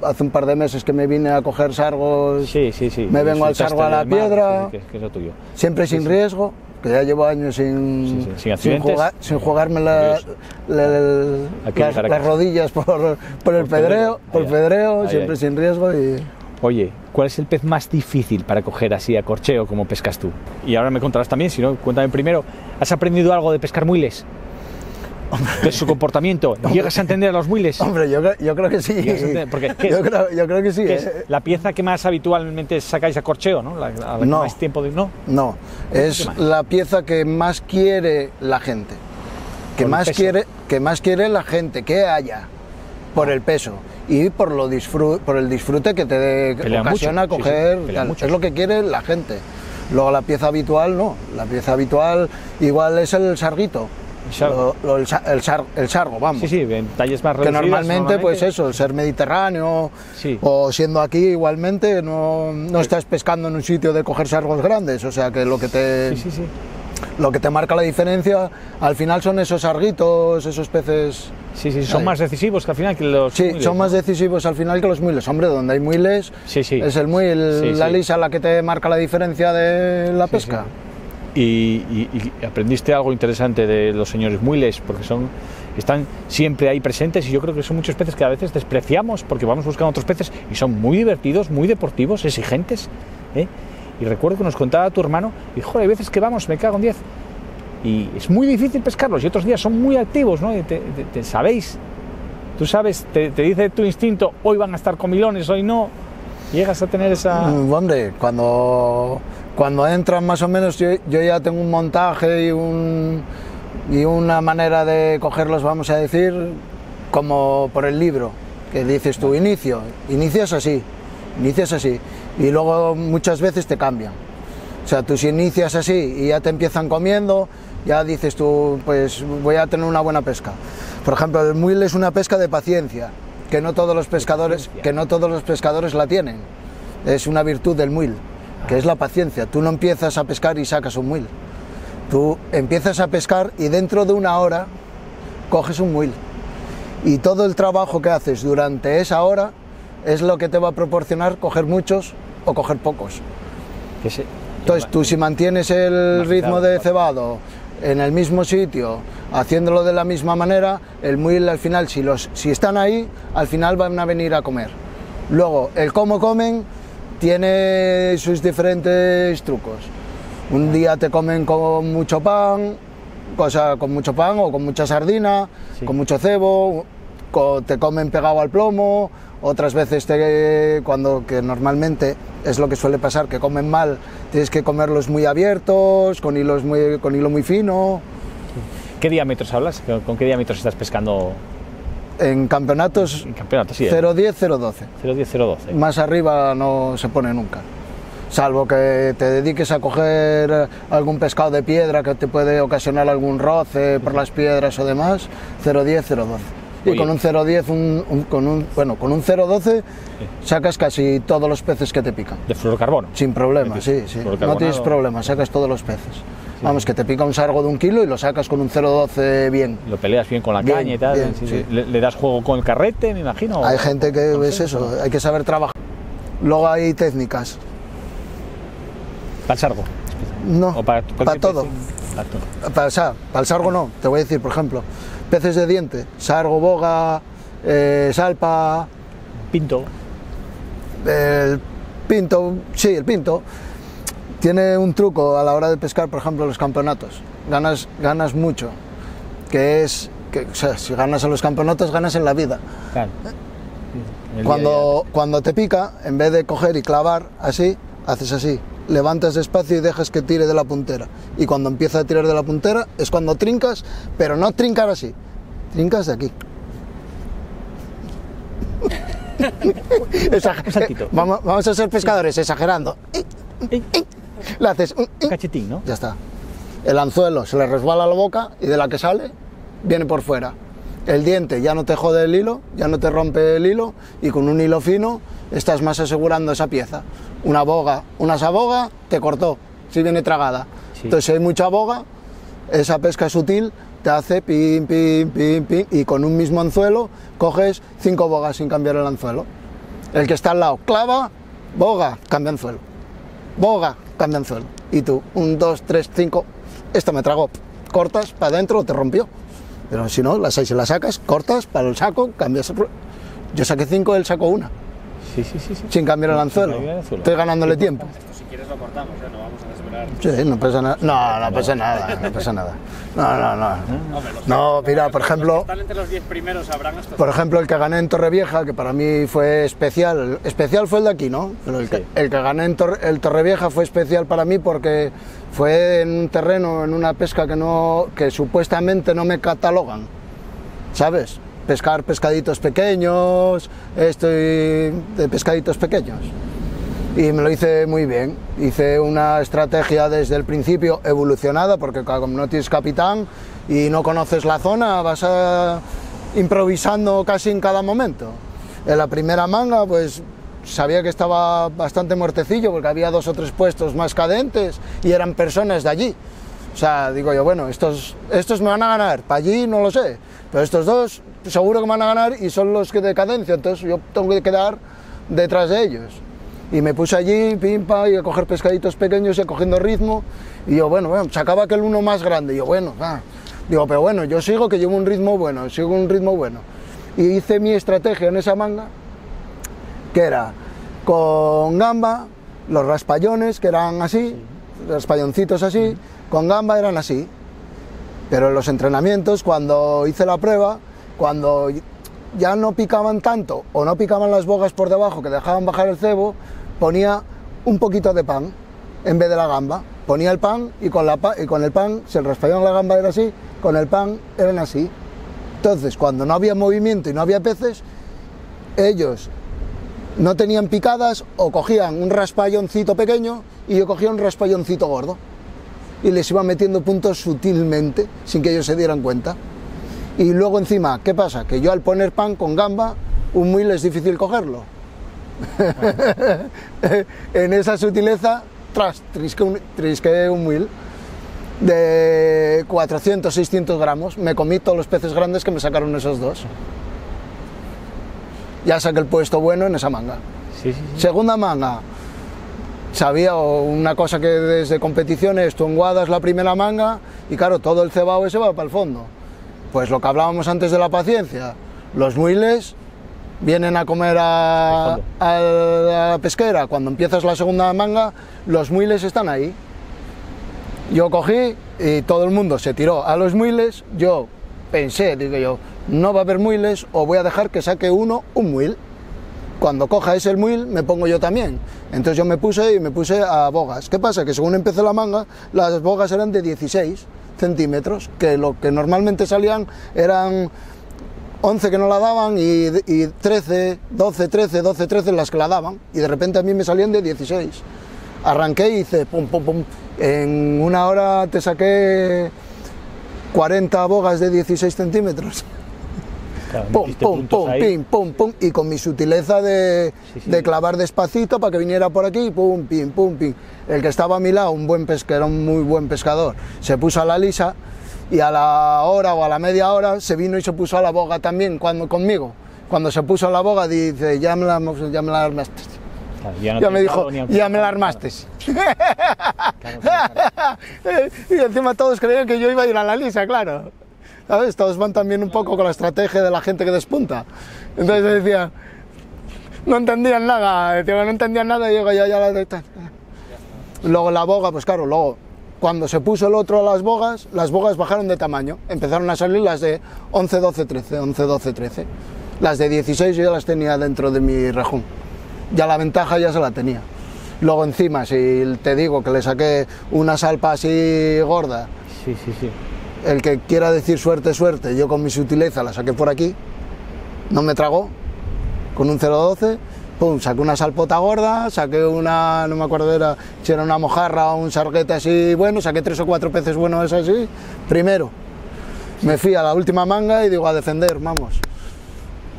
hace un par de meses que me vine a coger sargos, sí, sí, sí. me vengo al sargo a la piedra, que, que es lo tuyo. Siempre sí, sin sí. riesgo, que ya llevo años sin, sí, sí. sin, sin, jugar, sin jugarme la, la, la, las, las rodillas por, por, por el pedreo, pedreo. Por ahí, pedreo ahí, siempre ahí. sin riesgo. Y... Oye, ¿cuál es el pez más difícil para coger así a corcheo como pescas tú? Y ahora me contarás también, si no, cuéntame primero, ¿has aprendido algo de pescar muiles? De su comportamiento. ¿Llegas a entender a los muiles? Hombre, yo, yo creo que sí. Porque, ¿qué es? Yo, creo, yo creo que sí. ¿Qué es? La pieza que más habitualmente sacáis a corcheo, ¿no? La, la, la no, que más tiempo de... No, no es la pieza que más quiere la gente. Que más quiere, que más quiere la gente, que haya. Por el peso y por lo disfrute, por el disfrute que te de, ocasiona mucho. coger, sí, sí, tal, mucho. Es lo que quiere la gente. Luego la pieza habitual no, la pieza habitual igual es el sarguito, el sargo, lo, lo, el, el sargo, el sargo vamos. Sí, sí, en talles más reducidas. Que normalmente, normalmente pues eso, el ser mediterráneo sí. o siendo aquí igualmente no, no sí. estás pescando en un sitio de coger sargos grandes, o sea que lo que te... Sí, sí, sí. Lo que te marca la diferencia al final son esos sarguitos, esos peces... Sí, sí, son ahí. más decisivos que al final que los Sí, muiles, son ¿no? más decisivos al final que los muiles. Hombre, donde hay muiles sí, sí. es el muil, sí, la sí. lisa la que te marca la diferencia de la sí, pesca. Sí. Y, y, y aprendiste algo interesante de los señores muiles, porque son... están siempre ahí presentes y yo creo que son muchos peces que a veces despreciamos porque vamos buscando otros peces y son muy divertidos, muy deportivos, exigentes, ¿eh? Y recuerdo que nos contaba tu hermano, y joder, hay veces que vamos, me cago en diez. Y es muy difícil pescarlos, y otros días son muy activos, ¿no? Y te, te, te sabéis, tú sabes, te, te dice tu instinto, hoy van a estar comilones, hoy no. Llegas a tener esa... Hombre, cuando, cuando entran más o menos, yo, yo ya tengo un montaje y, un, y una manera de cogerlos, vamos a decir, como por el libro, que dices tu inicio, inicias así, inicias así. Y luego muchas veces te cambian. O sea, tú si inicias así y ya te empiezan comiendo, ya dices tú, pues voy a tener una buena pesca. Por ejemplo, el muil es una pesca de paciencia, que no todos los pescadores, que no todos los pescadores la tienen. Es una virtud del muil, que es la paciencia. Tú no empiezas a pescar y sacas un muil. Tú empiezas a pescar y dentro de una hora coges un muil. Y todo el trabajo que haces durante esa hora es lo que te va a proporcionar coger muchos o coger pocos. Entonces tú si mantienes el ritmo de cebado en el mismo sitio, haciéndolo de la misma manera, el muil al final, si, los, si están ahí, al final van a venir a comer. Luego, el cómo comen tiene sus diferentes trucos. Un día te comen con mucho pan, cosa con mucho pan o con mucha sardina, sí. con mucho cebo, con, te comen pegado al plomo. Otras veces, te, cuando que normalmente es lo que suele pasar, que comen mal, tienes que comerlos muy abiertos, con, hilos muy, con hilo muy fino. ¿Qué diámetros hablas? ¿Con, con qué diámetros estás pescando? En campeonatos, en campeonatos sí, cero diez, cero doce. cero diez, cero doce. Más arriba no se pone nunca. Salvo que te dediques a coger algún pescado de piedra que te puede ocasionar algún roce por las piedras o demás, cero diez, cero doce. Y Oye. con un cero diez, un, un, con un, bueno, con un cero doce sacas casi todos los peces que te pican. ¿De fluorocarbono? Sin problema, sí, sí. No tienes problema, sacas todos los peces. Sí. Vamos, que te pica un sargo de un kilo y lo sacas con un cero doce bien. Lo peleas bien con la bien, caña y tal. Bien, sí, sí. Le, ¿Le das juego con el carrete, me imagino? Hay o, gente que no es sé, eso, no. hay que saber trabajar. Luego hay técnicas. ¿Para el sargo? No, para, para todo. Para, todo. Para, o sea, para el sargo no, te voy a decir, por ejemplo... peces de diente, sargo, boga, eh, salpa... Pinto. El pinto, sí, el pinto. Tiene un truco a la hora de pescar, por ejemplo, los campeonatos. Ganas, ganas mucho, que es... Que, o sea, si ganas en los campeonatos, ganas en la vida. Claro. Cuando, cuando te pica, en vez de coger y clavar así, haces así. Levantas despacio y dejas que tire de la puntera. Y cuando empieza a tirar de la puntera es cuando trincas, pero no trincar así, trincas de aquí. vamos, vamos a ser pescadores, exagerando. Le haces un cachetín, ¿no? Ya está. El anzuelo se le resbala a la boca y de la que sale viene por fuera. el diente ya no te jode el hilo, ya no te rompe el hilo, y con un hilo fino estás más asegurando esa pieza. Una boga, una saboga, te cortó, si viene tragada. Sí. Entonces, si hay mucha boga, esa pesca sutil te hace pim, pim, pim, pim, y con un mismo anzuelo coges cinco bogas sin cambiar el anzuelo. El que está al lado clava, boga, cambia anzuelo, boga, cambia anzuelo. Y tú, un, dos, tres, cinco, esta me tragó, cortas, para adentro, te rompió. Pero si no, las seis se las sacas, cortas, para el saco, cambias. Yo saqué cinco, él sacó una. Sí, sí, sí, sí. Sin cambiar el anzuelo. Estoy ganándole tiempo. Esto, si quieres lo cortamos, ¿eh? No vamos a desvelar. Sí, no pesa nada. No, no pesa nada, no pesa nada. No, no, no. No, mira, por ejemplo... Están entre los diez primeros, habrán estos... Por ejemplo, el que gané en Torrevieja, que para mí fue especial. Especial fue el de aquí, ¿no? Pero el, sí. que, el que gané en Torre, el Torrevieja fue especial para mí porque fue en un terreno, en una pesca que, no, que supuestamente no me catalogan, ¿sabes? Pescar pescaditos pequeños, estoy de pescaditos pequeños, y me lo hice muy bien. Hice una estrategia desde el principio evolucionada, porque como no tienes capitán y no conoces la zona, vas a... improvisando casi en cada momento. En la primera manga, pues sabía que estaba bastante muertecillo, porque había dos o tres puestos más cadentes y eran personas de allí. O sea, digo yo, bueno, estos, estos me van a ganar, para allí no lo sé, pero estos dos seguro que me van a ganar y son los que de cadencia, entonces yo tengo que quedar detrás de ellos. Y me puse allí, pim, pam, y a coger pescaditos pequeños y cogiendo ritmo, y yo, bueno, bueno, sacaba aquel uno más grande, y yo, bueno, ah. Digo, pero bueno, yo sigo que llevo un ritmo bueno, sigo un ritmo bueno. Y hice mi estrategia en esa manga, que era con gamba, los raspallones, que eran así, raspayoncitos así, con gamba eran así, pero en los entrenamientos, cuando hice la prueba, cuando ya no picaban tanto o no picaban las bogas por debajo, que dejaban bajar el cebo, ponía un poquito de pan en vez de la gamba, ponía el pan y con, la pa y con el pan, si el raspallón de la gamba era así, con el pan eran así. Entonces, cuando no había movimiento y no había peces, ellos no tenían picadas o cogían un raspalloncito pequeño y yo cogía un raspalloncito gordo. Y les iba metiendo puntos sutilmente, sin que ellos se dieran cuenta. Y luego encima, ¿qué pasa? Que yo al poner pan con gamba, un muy es difícil cogerlo. Ah. En esa sutileza, tras, trisqué un, trisqué un muy de cuatrocientos, seiscientos gramos. Me comí todos los peces grandes que me sacaron esos dos. Ya saqué el puesto bueno en esa manga. Sí, sí, sí. Segunda manga. Sabía una cosa que desde competiciones, tú enguadas la primera manga y claro, todo el cebao ese va para el fondo. Pues lo que hablábamos antes de la paciencia, los muiles vienen a comer a, a la pesquera, cuando empiezas la segunda manga, los muiles están ahí. Yo cogí y todo el mundo se tiró a los muiles, yo pensé, digo yo, no va a haber muiles o voy a dejar que saque uno un muil. Cuando coja ese el muil, me pongo yo también. Entonces yo me puse y me puse a bogas. ¿Qué pasa? Que según empecé la manga, las bogas eran de dieciséis centímetros, que lo que normalmente salían eran once que no la daban y, y trece, doce, trece, doce, trece las que la daban. Y de repente a mí me salían de dieciséis. Arranqué y hice pum, pum, pum. En una hora te saqué cuarenta bogas de dieciséis centímetros. Pum, pum, pum, pim, pum, pum, y con mi sutileza de, sí, sí. de clavar despacito para que viniera por aquí, pum, pim, pum, pim. El que estaba a mi lado, un buen pesquero, un muy buen pescador, se puso a la lisa y a la hora o a la media hora se vino y se puso a la boga también cuando, conmigo. Cuando se puso a la boga dice, ya me la, ya me la armaste. Claro, ya, no ya me dijo, ya me la armaste. Claro, claro, claro. Y encima todos creían que yo iba a ir a la lisa, claro. ¿Sabes? Todos van también un poco con la estrategia de la gente que despunta. Entonces decía, no entendían nada, no entendían nada y digo, ya, ya la... Luego la boga, pues claro, luego cuando se puso el otro a las bogas, las bogas bajaron de tamaño. Empezaron a salir las de once, doce, trece, once, doce, trece. Las de dieciséis yo ya las tenía dentro de mi rejón. Ya la ventaja ya se la tenía. Luego encima, si te digo que le saqué una salpa así gorda... Sí, sí, sí. El que quiera decir suerte, suerte, yo con mi sutileza la saqué por aquí, no me tragó, con un cero doce, pum, saqué una salpota gorda, saqué una, no me acuerdo era, si era una mojarra o un sarguete así, bueno, saqué tres o cuatro peces buenos así, primero. me fui a la última manga y digo, a defender, vamos.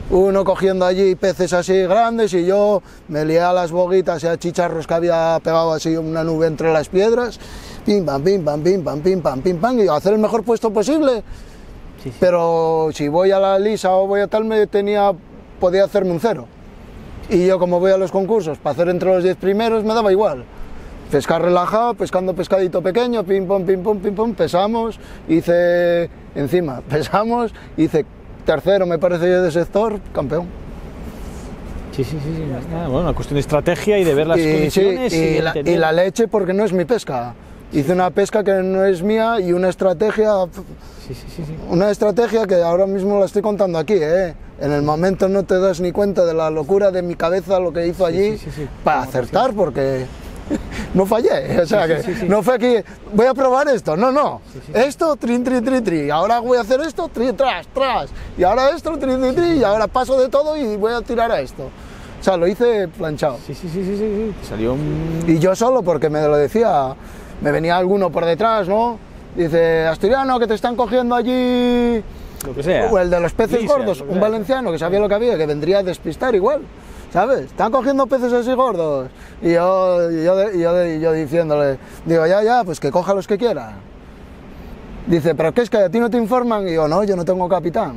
Uno cogiendo allí peces así grandes y yo me lié a las boguitas y a chicharros que había pegado así una nube entre las piedras. Pim, pam, pim, pam, pim, pam, pim, pam, pim, pam, y hacer el mejor puesto posible. Sí, sí. Pero si voy a la lisa o voy a tal, me tenía, podía hacerme un cero. Y yo, como voy a los concursos, para hacer entre los diez primeros, me daba igual. Pescar relajado, pescando pescadito pequeño, pim, pom, pim, pom, pim, pom, pesamos, hice, encima, pesamos, hice tercero, me parece yo, de sector, campeón. Sí, sí, sí, sí. Ah, bueno, una cuestión de estrategia y de ver las y, condiciones. Sí, y, y, la, y la leche, porque no es mi pesca. Hice una pesca que no es mía y una estrategia, sí, sí, sí, sí. Una estrategia que ahora mismo la estoy contando aquí, ¿eh? En el momento no te das ni cuenta de la locura de mi cabeza, lo que hizo allí, sí, sí, sí, sí. Para como acertar, sí. Porque no fallé, o sea, sí, que sí, sí, sí. No fue aquí, voy a probar esto, no, no, sí, sí, sí. Esto, trin, tri, tri, tri, ahora voy a hacer esto, tri, tras, tras, y ahora esto, tri, tri, tri, y ahora paso de todo y voy a tirar a esto. O sea, lo hice planchado. Sí, sí, sí, sí, sí, sí. Salió un... Y yo solo, porque me lo decía, me venía alguno por detrás, ¿no? Dice, asturiano, que te están cogiendo allí... Lo que sea. O el de los peces Lisa, gordos, lo un sea. Valenciano que sabía lo que había, que vendría a despistar igual. ¿Sabes? Están cogiendo peces así gordos. Y yo, y yo, y yo, y yo diciéndole, digo, ya, ya, pues que coja los que quiera. Dice, pero ¿qué es que a ti no te informan? Y yo, no, yo no tengo capitán.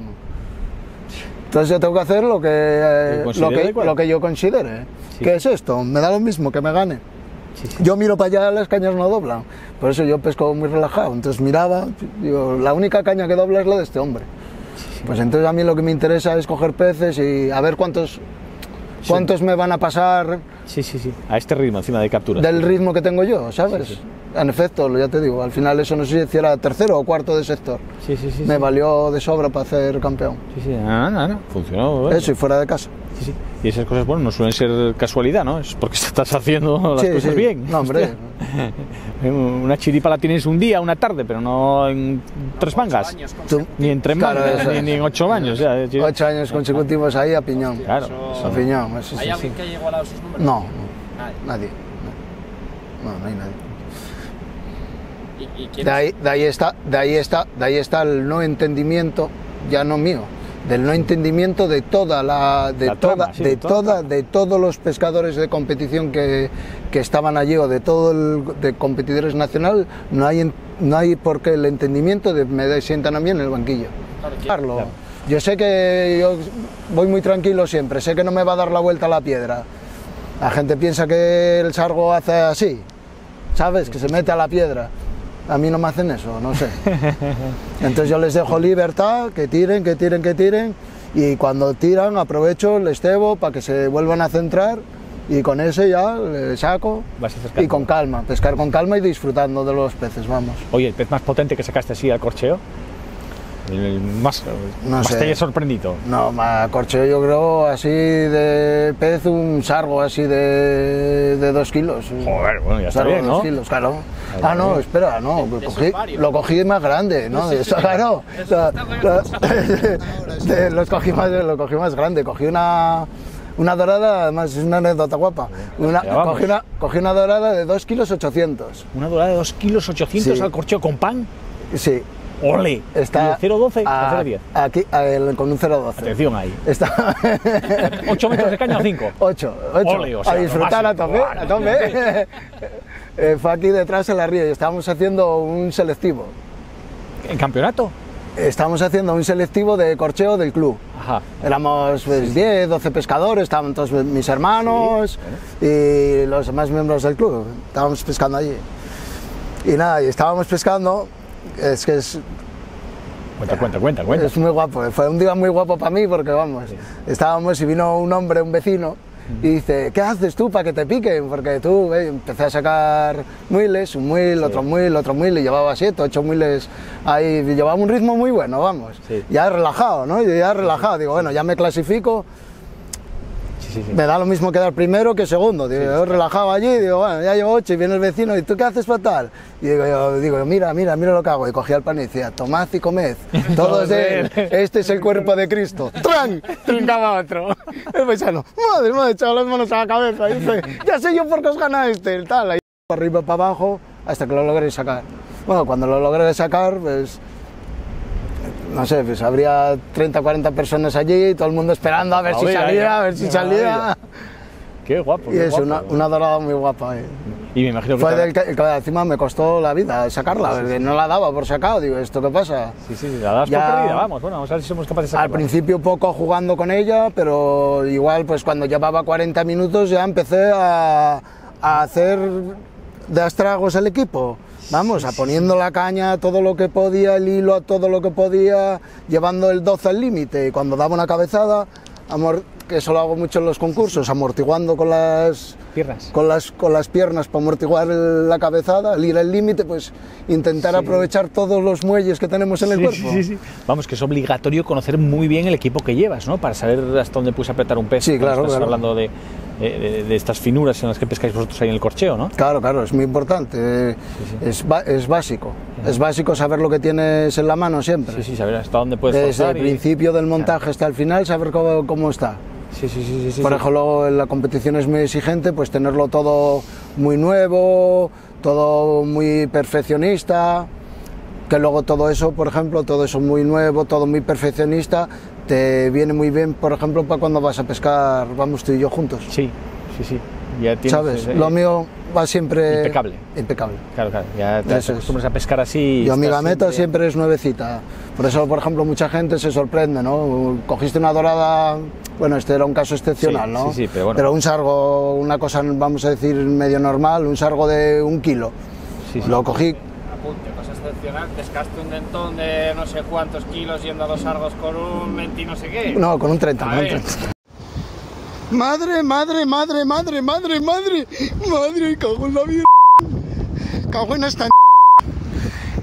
Entonces yo tengo que hacer lo que, eh, lo que, lo que yo considere. Sí. ¿Qué es esto? Me da lo mismo, que me gane. Sí, sí. Yo miro para allá, las cañas no doblan. Por eso yo pesco muy relajado. Entonces miraba, digo, la única caña que dobla es la de este hombre. Sí, sí. Pues entonces a mí lo que me interesa es coger peces y a ver cuántos... Sí. ¿Cuántos me van a pasar? Sí, sí, sí. A este ritmo, encima de captura. Del ritmo que tengo yo, ¿sabes? Sí, sí. En efecto, ya te digo, al final eso no sé si era tercero o cuarto de sector. Sí, sí, sí. Me sí. Valió de sobra para hacer campeón. Sí, sí. Ah, no, no. Funcionó. ¿Verdad? Eso, y fuera de casa. Sí, sí. Y esas cosas, bueno, no suelen ser casualidad, ¿no? Es porque estás haciendo las sí, cosas sí. Bien. No, hombre. Una chiripa la tienes un día, una tarde, pero no en tres mangas. ¿Tú? Ni en tres claro, mangas, eso, ni, eso. ni en ocho años. Ya. Ocho años consecutivos ahí a piñón. Hostia, claro. Eso... A piñón, eso, ¿hay sí, alguien sí. que haya igualado sus números? No, nadie. nadie. No, no hay nadie. ¿Y, y quién de, ahí, de, ahí está, de, ahí está, de ahí está el no entendimiento, ya no mío. Del no entendimiento de toda la de la toda trama, sí, de toda de todos los pescadores de competición que, que estaban allí o de todo el de competidores nacional, no hay no hay por qué el entendimiento de me sientan a mí en el banquillo. Claro. Yo sé que yo voy muy tranquilo siempre, sé que no me va a dar la vuelta a la piedra. La gente piensa que el sargo hace así, ¿sabes? Que se mete a la piedra. A mí no me hacen eso, no sé. Entonces yo les dejo libertad, que tiren, que tiren, que tiren. Y cuando tiran, aprovecho, les cebo para que se vuelvan a centrar. Y con ese ya le saco. Vas y con calma, pescar con calma y disfrutando de los peces, vamos. Oye, ¿el pez más potente que sacaste así al corcheo? El más, no más sé. Te haya sorprendido. No, al corcheo yo creo así de pez, un sargo así de, de dos kilos. Joder, bueno, ya está bien, ¿no? Dos kilos, claro. Ver, ah, no, espera, no, de, de cogí, lo cogí más grande, ¿no? Eso, claro. Los cogí más, lo cogí más grande, cogí una... Una dorada, además es una anécdota guapa. Una, cogí, una, cogí una dorada de dos kilos ochocientos. ¿Una dorada de dos kilos ochocientos sí. Al corcheo con pan? Sí. ¡Ole! Está cero doce a cero diez. Aquí, a el, con un cero doce. Atención ahí. Está... ¿ocho metros de caña o cinco? ocho. ocho. Ole, o sea, a disfrutar, a tope, a tope. eh, fue aquí detrás en la ría y estábamos haciendo un selectivo. ¿En campeonato? Estábamos haciendo un selectivo de corcheo del club. Ajá. Éramos pues, sí. diez, doce pescadores, estaban todos mis hermanos sí. Y los demás miembros del club. Estábamos pescando allí. Y nada, y estábamos pescando... Es que es... Cuenta, cuenta, cuenta, cuenta. Es muy guapo, fue un día muy guapo para mí porque, vamos, sí. Estábamos y vino un hombre, un vecino, mm. Y dice, ¿qué haces tú para que te piquen? Porque tú, eh, empecé a sacar muiles, un muil, sí. otro muil, otro muil, y llevaba siete, ocho muiles ahí, llevaba un ritmo muy bueno, vamos. Sí. Ya relajado, ¿no? Ya relajado, digo, bueno, ya me clasifico. Sí, sí. Me da lo mismo quedar primero que segundo. Digo, sí, yo relajaba allí, digo, bueno, ya llevo ocho y viene el vecino y ¿tú qué haces para tal? Y digo, yo, digo, mira, mira, mira lo que hago. Y cogí al pan y decía, tomad y comed, todos de él, este es el cuerpo de Cristo. ¡Tran! Trincaba otro. El paisano, madre, madre, echaba las manos a la cabeza. Dice, ya sé yo por qué os gana este, el tal. Ahí para arriba, para abajo, hasta que lo logré sacar. Bueno, cuando lo logré sacar, pues... no sé, pues habría treinta, cuarenta personas allí, todo el mundo esperando a ver ah, si oiga, salía, oiga, a ver si salía. Qué guapo. Y qué es guapo, una, una dorada muy guapa. Eh. Y me imagino que fue del que, que encima me costó la vida sacarla, sí, sí, no la daba por sacado, digo, ¿esto qué pasa? Sí, sí, sí la das ya, por perdida, vamos, bueno, vamos a ver si somos capaces de sacarla. Al principio poco jugando con ella, pero igual pues cuando llevaba cuarenta minutos ya empecé a, a hacer de astragos el equipo. Vamos, a poniendo la caña a todo lo que podía, el hilo a todo lo que podía, llevando el doce al límite. Y cuando daba una cabezada, amor, que eso lo hago mucho en los concursos, amortiguando con las piernas, con las, con las piernas para amortiguar el, la cabezada, al ir al límite, pues intentar sí. aprovechar todos los muelles que tenemos en sí, el cuerpo. Sí, sí. Vamos, que es obligatorio conocer muy bien el equipo que llevas, ¿no? Para saber hasta dónde puedes apretar un pez. Sí, claro, estás claro. hablando de... De, de, de estas finuras en las que pescáis vosotros ahí en el corcheo, ¿no? Claro, claro, es muy importante, sí, sí. Es, es básico, sí. es básico saber lo que tienes en la mano siempre. Sí, sí, saber hasta dónde puedes desde el y... principio del montaje claro. hasta el final, saber cómo, cómo está. Sí, sí, sí, sí. Por sí, ejemplo, sí. en la competición es muy exigente, pues tenerlo todo muy nuevo, todo muy perfeccionista, que luego todo eso, por ejemplo, todo eso muy nuevo, todo muy perfeccionista, te viene muy bien, por ejemplo, para cuando vas a pescar, vamos tú y yo juntos. Sí, sí, sí. Ya tienes, ¿sabes? Eh, lo mío va siempre... Impecable. Impecable. Claro, claro. Ya te eso acostumbras es. a pescar así... Yo mi gameta siempre... siempre es nuevecita. Por eso, por ejemplo, mucha gente se sorprende, ¿no? Cogiste una dorada... Bueno, este era un caso excepcional, sí, ¿no? Sí, sí, pero bueno. Pero un sargo, una cosa, vamos a decir, medio normal, un sargo de un kilo. Sí, sí. Lo cogí... Apunte, cosa excepcional, pescaste un dentón de no sé cuántos kilos yendo a los sargos con un veinte y no sé qué. No, con un treinta, con un treinta. Madre, madre, madre, madre, madre, madre, madre, cago en la mierda. Cago en esta.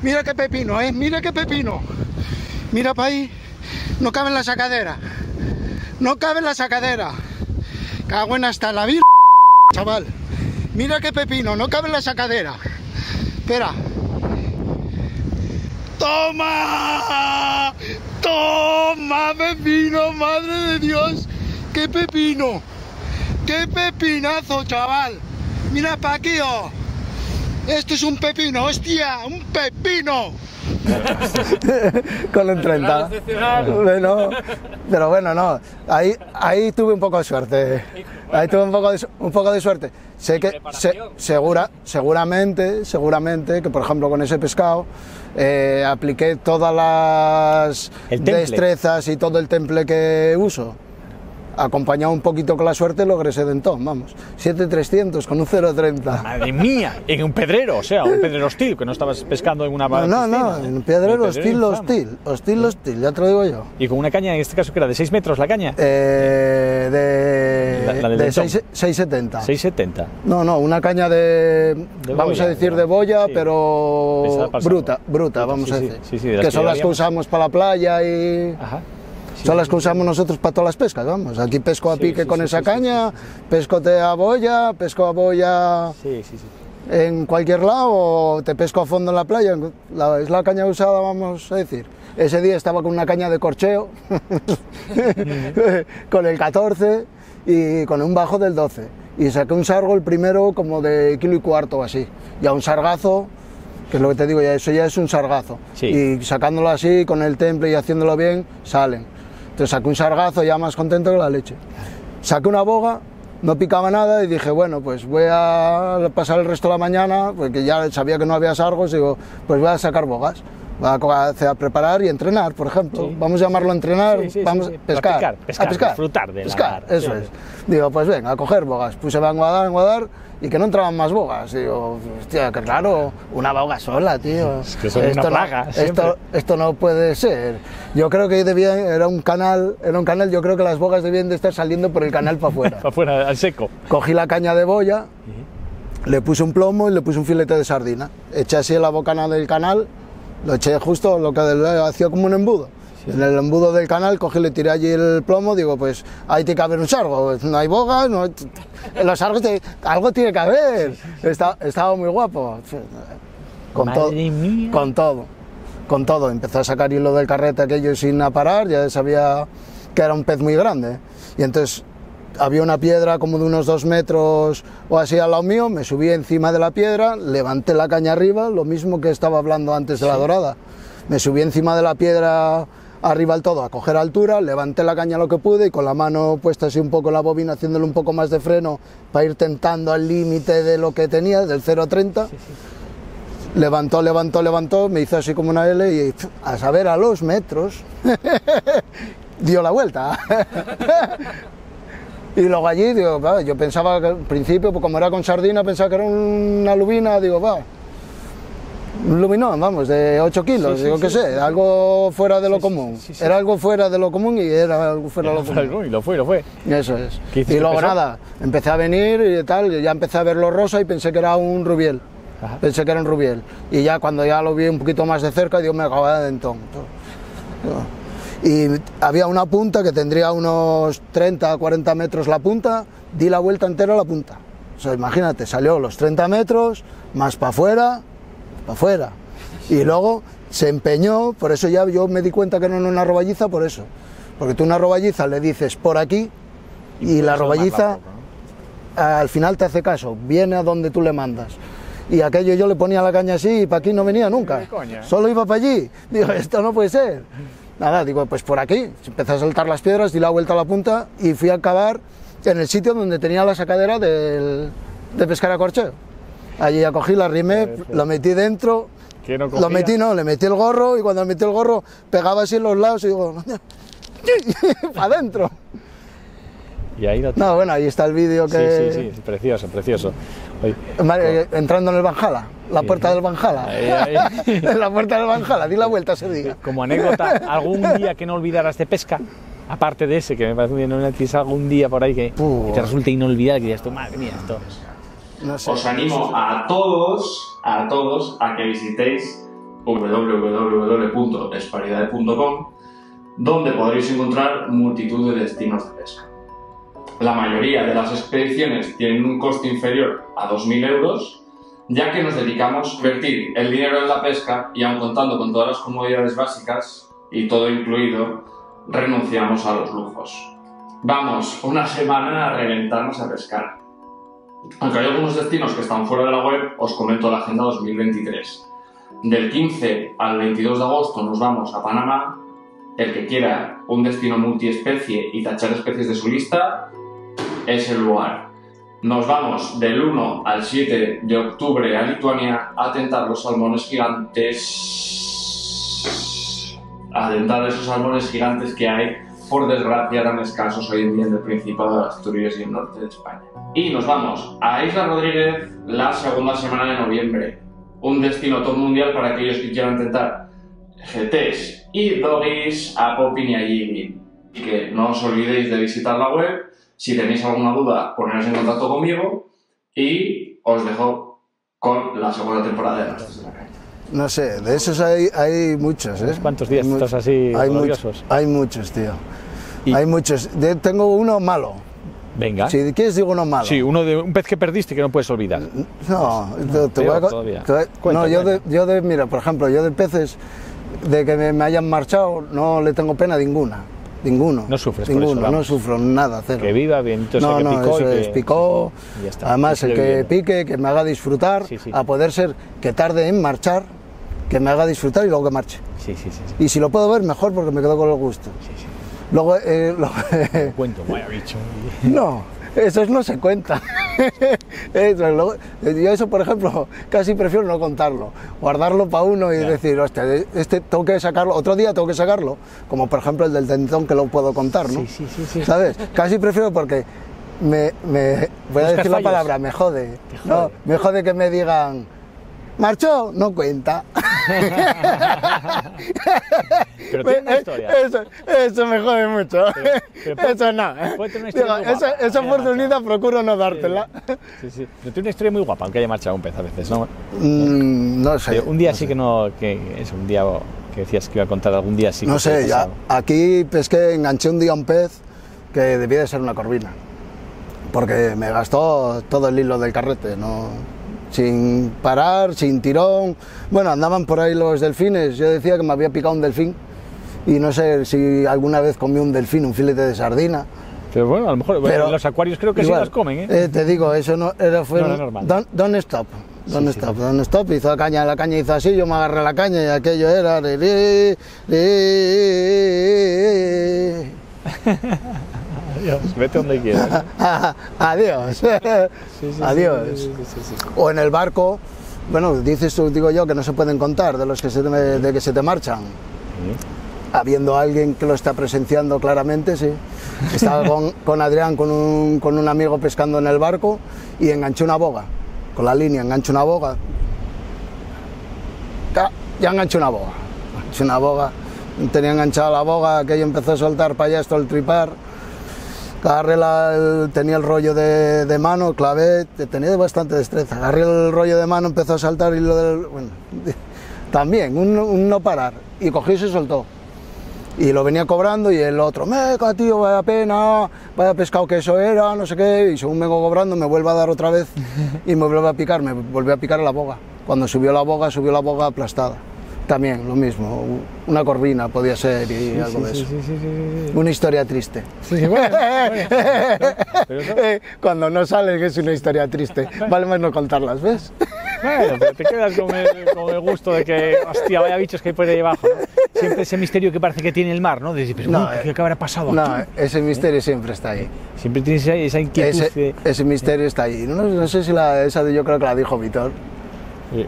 Mira qué pepino, eh, mira qué pepino. Mira para ahí, no cabe en la sacadera. No cabe en la sacadera. Cago en hasta la mierda, chaval. Mira qué pepino, no cabe en la sacadera. Espera. ¡Toma! ¡Toma, pepino! ¡Madre de Dios! ¡Qué pepino! ¡Qué pepinazo, chaval! ¡Mira pa' aquí, oh! ¡Esto es un pepino! ¡Hostia! ¡Un pepino! Con un treinta. Bueno, pero bueno, no. Ahí, ahí tuve un poco de suerte. Ahí tuve un poco de, un poco de suerte. Sé que se, segura, seguramente, seguramente que por ejemplo con ese pescado eh, apliqué todas las destrezas y todo el temple que uso. Acompañado un poquito con la suerte, logré ese dentón, vamos. siete mil trescientos con un cero treinta. ¡Madre mía! En un pedrero, o sea, un pedrero hostil, que no estabas pescando en una barra. No, no, piscina, no, en un pedrero hostil, hostil, hostil, hostil, ya te lo digo yo. ¿Y con una caña, en este caso, que era de seis metros la caña? Eh, de... La, la del de seis setenta. seis setenta. No, no, una caña de... de vamos boya, a decir de boya, sí, pero... Bruta, bruta, vamos sí, a decir. Sí, sí, de que son que las que usamos para la playa y... Ajá. Sí, son las que usamos nosotros para todas las pescas, vamos. Aquí pesco a pique sí, sí, con sí, esa sí, caña, sí, sí, sí. pesco a boya, pesco a boya sí, sí, sí. en cualquier lado o te pesco a fondo en la playa. La, es la caña usada, vamos a decir. Ese día estaba con una caña de corcheo, con el catorce y con un bajo del doce. Y saqué un sargo, el primero, como de kilo y cuarto o así. Y a un sargazo... que es lo que te digo, ya eso ya es un sargazo. Sí. Y sacándolo así, con el temple y haciéndolo bien, salen. Entonces saqué un sargazo ya más contento que la leche. Saqué una boga, no picaba nada y dije, bueno, pues voy a pasar el resto de la mañana, porque ya sabía que no había sargos, y digo, pues voy a sacar bogas. Voy a, a preparar y entrenar, por ejemplo. Sí. Vamos a llamarlo a entrenar, sí, sí, vamos sí, sí. a pescar. Practicar, pescar, a pescar, disfrutar de pescar, la... eso sí, es. Sí. Digo, pues venga, a coger bogas. Puse a enguadar, enguadar y que no entraban más bogas. Digo, hostia, que claro, una boga sola, tío. Es que son esto una plaga, no, esto, esto no puede ser. Yo creo que debía, era un canal, era un canal, yo creo que las bogas debían de estar saliendo por el canal para afuera. Para afuera, al seco. Cogí la caña de boya, uh-huh. le puse un plomo y le puse un filete de sardina. Eché así la bocana del canal. Lo eché justo, lo que hacía como un embudo. Sí. En el embudo del canal cogí, le tiré allí el plomo, digo, pues ahí tiene que haber un sargo, no hay bogas, no hay... en los sargos te... algo tiene que haber. Sí, sí, sí. Está, estaba muy guapo. Con, to... con todo, con todo. Empezó a sacar hilo del carrete aquello sin aparar, ya sabía que era un pez muy grande. Y entonces había una piedra como de unos dos metros o así al lado mío, me subí encima de la piedra, levanté la caña arriba, lo mismo que estaba hablando antes de sí. la dorada. me subí encima de la piedra arriba del todo a coger altura, levanté la caña lo que pude y con la mano puesta así un poco la bobina, haciéndole un poco más de freno para ir tentando al límite de lo que tenía, del cero a treinta. Sí, sí. Levantó, levantó, levantó, me hizo así como una L y pff, a saber a los metros dio la vuelta. Y luego allí, digo, va, yo pensaba que al principio, pues como era con sardina, pensaba que era una lubina, digo, va, un luminón, vamos, de ocho kilos, sí, digo, sí, qué sí, sé, sí, algo fuera de lo sí, común. Sí, sí, era sí. algo fuera de lo común y era algo fuera de lo común. Algo, y lo fue, lo fue. Eso es. Y luego nada, empecé a venir y tal, y ya empecé a verlo rosa y pensé que era un rubiel. Ajá. Pensé que era un rubiel. Y ya cuando ya lo vi un poquito más de cerca, digo, me acababa de dentón. Y había una punta que tendría unos treinta a cuarenta metros la punta, di la vuelta entera a la punta. O sea, imagínate, salió los treinta metros, más para afuera, para afuera. Y luego se empeñó, por eso ya yo me di cuenta que no era una roballiza, por eso. Porque tú una roballiza le dices por aquí y, y la roballiza al final te hace caso, viene a donde tú le mandas. Y aquello yo le ponía la caña así y para aquí no venía nunca, solo iba para allí. Digo, esto no puede ser. Nada, digo, pues por aquí, empecé a saltar las piedras, di la vuelta a la punta y fui a acabar en el sitio donde tenía la sacadera del, de pescar a corcheo. Allí ya cogí, la arrimé, lo metí dentro, no lo metí, no, le metí el gorro y cuando le metí el gorro pegaba así en los lados y digo, para adentro. Y ahí lo tengo. No, bueno, ahí está el vídeo que... Sí, sí, sí, precioso, precioso. Oye, Mario, con... entrando en el Banjala, la puerta del Banjala. Ahí, ahí. En la puerta del Banjala, di la vuelta, se diga. Como anécdota, algún día que no olvidarás de pesca, aparte de ese, que me parece muy bien, quizá algún día por ahí que, que te resulte inolvidable, que digas tú, madre mía, esto... No sé. Os animo a todos, a todos, a que visitéis w w w punto esparidad punto com, donde podréis encontrar multitud de destinos de pesca. La mayoría de las expediciones tienen un coste inferior a dos mil euros, ya que nos dedicamos a invertir el dinero en la pesca y aun contando con todas las comodidades básicas y todo incluido, renunciamos a los lujos. Vamos una semana a reventarnos a pescar. Aunque hay algunos destinos que están fuera de la web, os comento la agenda dos mil veintitrés. Del quince al veintidós de agosto nos vamos a Panamá. El que quiera un destino multiespecie y tachar especies de su lista, es el lugar. Nos vamos del uno al siete de octubre a Lituania a tentar los salmones gigantes, a tentar esos salmones gigantes que hay, por desgracia, tan escasos hoy en día en el Principado de Asturias y el norte de España. Y nos vamos a Isla Rodríguez la segunda semana de noviembre, un destino top mundial para aquellos que quieran tentar G Ts y doggies a popping y a jigging. Y que no os olvidéis de visitar la web. Si tenéis alguna duda, poneros en contacto conmigo y os dejo con la segunda temporada de Maestros de la Caña. No sé, de esos hay, hay muchos, ¿eh? ¿Cuántos días estás así gloriosos? Hay muchos, tío. ¿Y? Hay muchos. Yo tengo uno malo. Venga. Si quieres digo uno malo. Sí, uno de un pez que perdiste que no puedes olvidar. No, pues, no te voy a... Todavía. Te voy a... Cuéntame. No, yo de, yo de... Mira, por ejemplo, yo de peces de que me, me hayan marchado no le tengo pena ninguna. Ninguno. No sufres ninguno, por eso, no sufro nada, cero. Que viva bien, entonces no, que no, picó, eso y que... picó. Ya está, además el que viviendo. Pique, que me haga disfrutar, sí, sí. A poder ser que tarde en marchar, que me haga disfrutar y luego que marche. Sí, sí, sí, sí. Y si lo puedo ver, mejor porque me quedo con el gusto. Sí, sí. Luego... Eh, lo... Cuento, vaya bicho. No, eso no se cuenta. Eso, luego, yo eso, por ejemplo, casi prefiero no contarlo, guardarlo para uno y ya. Decir, hostia, este tengo que sacarlo, otro día tengo que sacarlo, como por ejemplo el del tentón que lo puedo contar, ¿no? Sí, sí, sí, sí. ¿Sabes? Casi prefiero porque me, me voy a decir la palabra, me jode, ¿no? Me jode que me digan, marchó, no cuenta. Pero tiene una historia. Eso, eso me jode mucho. Pero, pero puede, eso no. Puede tener una historia. Digo, esa esa oportunidad procuro no dártela. Sí, sí. Pero tiene una historia muy guapa, aunque haya marchado un pez a veces, ¿no? Mm, no sé. Pero un día no sí sé. Que no. Que es un día que decías que iba a contar algún día sí. No que sé, ya. Aquí pesqué, enganché un día un pez que debía de ser una corvina. Porque me gastó todo el hilo del carrete, ¿no? Sin parar, sin tirón. Bueno, andaban por ahí los delfines. Yo decía que me había picado un delfín y no sé si alguna vez comí un delfín, un filete de sardina. Pero bueno, a lo mejor pero, bueno, los acuarios creo que igual, sí los comen, ¿eh? Eh, te digo, eso no era fue no, no, normal. Don't, don't stop. ¿Dónde sí, stop? Sí. ¿Dónde stop? Hizo la caña, la caña hizo así, yo me agarré la caña y aquello era... Adiós, vete donde quieras. Adiós. Sí, sí, adiós. Sí, sí, sí, sí, sí. O en el barco, bueno, dices tú, digo yo, que no se pueden contar de los que se te, de que se te marchan. ¿Sí? Habiendo alguien que lo está presenciando claramente, sí. Estaba con, con Adrián, con un, con un amigo pescando en el barco y enganché una boga. Con la línea enganché una boga. Ya, ya enganché una boga. Enganché una boga. Tenía enganchada la boga, aquello empezó a soltar para allá, esto el tripar. Agarré la, el, tenía el rollo de, de mano, clavé, tenía bastante destreza. Agarré el rollo de mano, empezó a saltar y lo del... Bueno, también, un, un no parar. Y cogí y se soltó. Y lo venía cobrando y el otro, meca tío, vaya pena, vaya pescado que eso era, no sé qué, y según me vengo cobrando me vuelve a dar otra vez y me vuelve a picar, me volvió a picar a la boga. Cuando subió la boga, subió la boga aplastada. También lo mismo, una corvina podía ser y sí, algo sí, de eso. Sí, sí, sí, sí, sí. Una historia triste. Sí, bueno, bueno. Cuando no sale que es una historia triste, vale más no contarlas, ¿ves? Bueno, pero te quedas con el, con el gusto de que, hostia, vaya bichos que hay por ahí abajo, ¿no? Siempre ese misterio que parece que tiene el mar, ¿no? De decir, pues, no, uy, ¿qué habrá pasado no, aquí? No, ese misterio ¿eh? Siempre está ahí. Siempre tienes esa inquietud. Ese, de... ese misterio está ahí. No, no sé si la, esa de, yo creo que la dijo Víctor.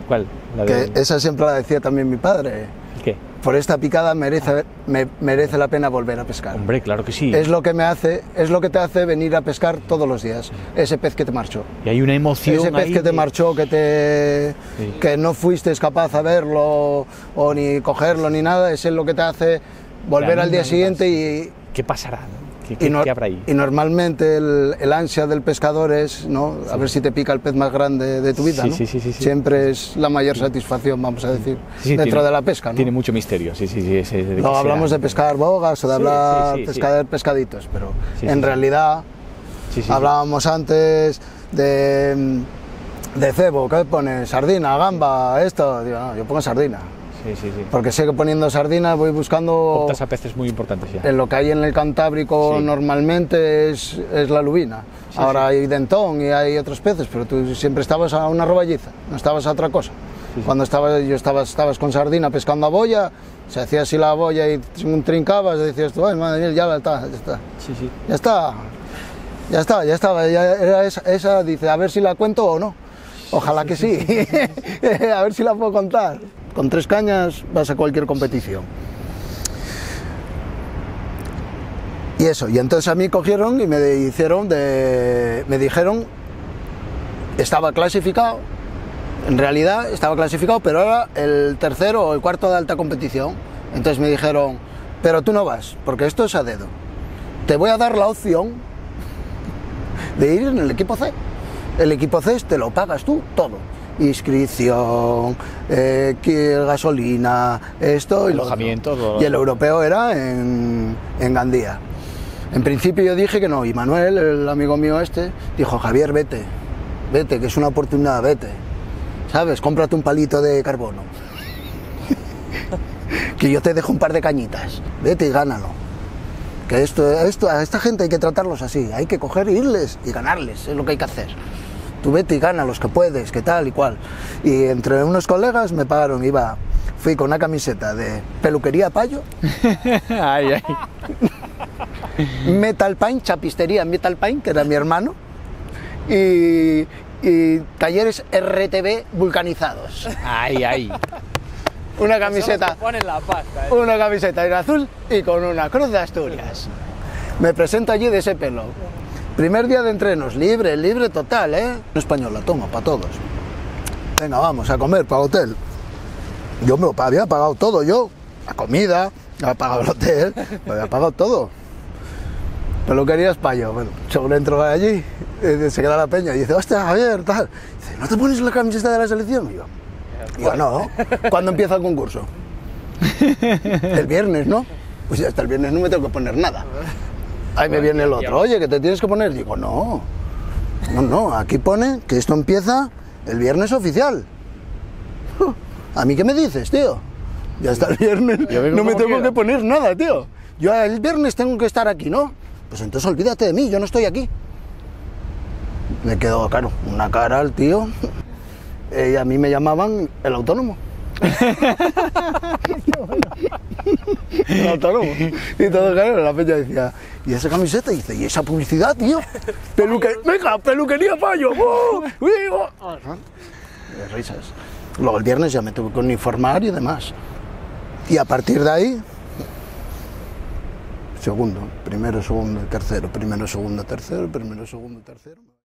¿Cuál? La de... que esa siempre la decía también mi padre. ¿Qué? Por esta picada merece, me, merece la pena volver a pescar. Hombre, claro que sí. Es lo que me hace, es lo que te hace venir a pescar todos los días. Ese pez que te marchó. Y hay una emoción. Ese pez ahí que te marchó, que te, sí. que no fuiste capaz de verlo o ni cogerlo ni nada, ese es lo que te hace volver la al día siguiente y. ¿Qué pasará? ¿Qué, qué, y, no, ¿qué habrá ahí? Y normalmente el, el ansia del pescador es, ¿no? A sí. ver si te pica el pez más grande de tu vida, sí, ¿no? Sí, sí, sí, sí. Siempre es la mayor sí. satisfacción, vamos a decir, sí, sí, dentro tiene, de la pesca, ¿no? Tiene mucho misterio, sí, sí, sí. Ese, de no, hablamos sea, de pescar bogas o de sí, hablar sí, sí, pescar sí. pescaditos, pero sí, sí, en sí, realidad sí, sí, hablábamos sí. antes de, de cebo, ¿qué pones? Sardina, gamba, esto, digo, no, yo pongo sardina. Sí, sí, sí. Porque sé que poniendo sardinas voy buscando... Optas a peces muy importantes ya. En lo que hay en el Cantábrico sí. normalmente es, es la lubina. Sí, ahora sí. hay dentón y hay otros peces, pero tú siempre estabas a una roballiza, no estabas a otra cosa. Sí, sí. Cuando estabas, yo estaba, estabas con sardina pescando a boya, se hacía así la boya y trincabas, decías tú, ay madre mía, ya está, ya está. Sí, sí. Ya está, ya está, ya estaba, ya era esa, esa, dice, a ver si la cuento o no. Ojalá sí, que sí, sí. sí, sí, sí. A ver si la puedo contar. Con tres cañas vas a cualquier competición. Y eso, y entonces a mí cogieron y me hicieron de... me dijeron, estaba clasificado, en realidad estaba clasificado, pero era el tercero o el cuarto de alta competición. Entonces me dijeron, pero tú no vas, porque esto es a dedo. Te voy a dar la opción de ir en el equipo C. El equipo C te lo pagas tú todo. Inscripción, eh, gasolina, esto y lo otro. Y el europeo era en, en Gandía. En principio yo dije que no, y Manuel, el amigo mío este, dijo, Javier, vete, vete, que es una oportunidad, vete. ¿Sabes? Cómprate un palito de carbono. Que yo te dejo un par de cañitas, vete y gánalo. Que esto, esto, a esta gente hay que tratarlos así, hay que coger, irles y ganarles, es lo que hay que hacer. Tú vete y gana los que puedes, que tal y cual. Y entre unos colegas me pagaron, iba, fui con una camiseta de peluquería payo, ay, ay. Metal Paint, chapistería Metal Paint, que era mi hermano, y, y talleres R T V vulcanizados. Ay, ay. Una camiseta, ponen la pasta, ¿eh? Una camiseta en azul y con una cruz de Asturias. Me presento allí de ese pelo. Primer día de entrenos, libre, libre total, ¿eh? Española, toma, para todos. Venga, vamos a comer, para el hotel. Yo me lo había pagado todo, yo. La comida, había pagado el hotel, me había pagado todo. Peluquería es payo. Bueno, según entro allí, se queda la peña y dice, hostia, Javier, tal. Dice, ¿no te pones la camiseta de la selección? Y yo, yo no. ¿Cuándo empieza el concurso? El viernes, ¿no? Pues hasta el viernes no me tengo que poner nada. Ahí me viene el otro, oye, que te tienes que poner. Digo, no, no, no, aquí pone que esto empieza el viernes oficial. ¿A mí qué me dices, tío? Ya está el viernes, no me tengo que poner nada, tío. Yo el viernes tengo que estar aquí, ¿no? Pues entonces olvídate de mí, yo no estoy aquí. Me quedó, claro, una cara al tío. eh, a mí me llamaban el autónomo. El autónomo. Y todo, claro, la peña decía, ¿y esa camiseta? Y dice, ¿y esa publicidad, tío? Peluque... Venga, peluquería Payo. ¡Oh! ¡Oh! De risas. Luego el viernes ya me tuve que uniformar y demás. Y a partir de ahí, segundo, primero, segundo, tercero, primero, segundo, tercero, primero, segundo, tercero.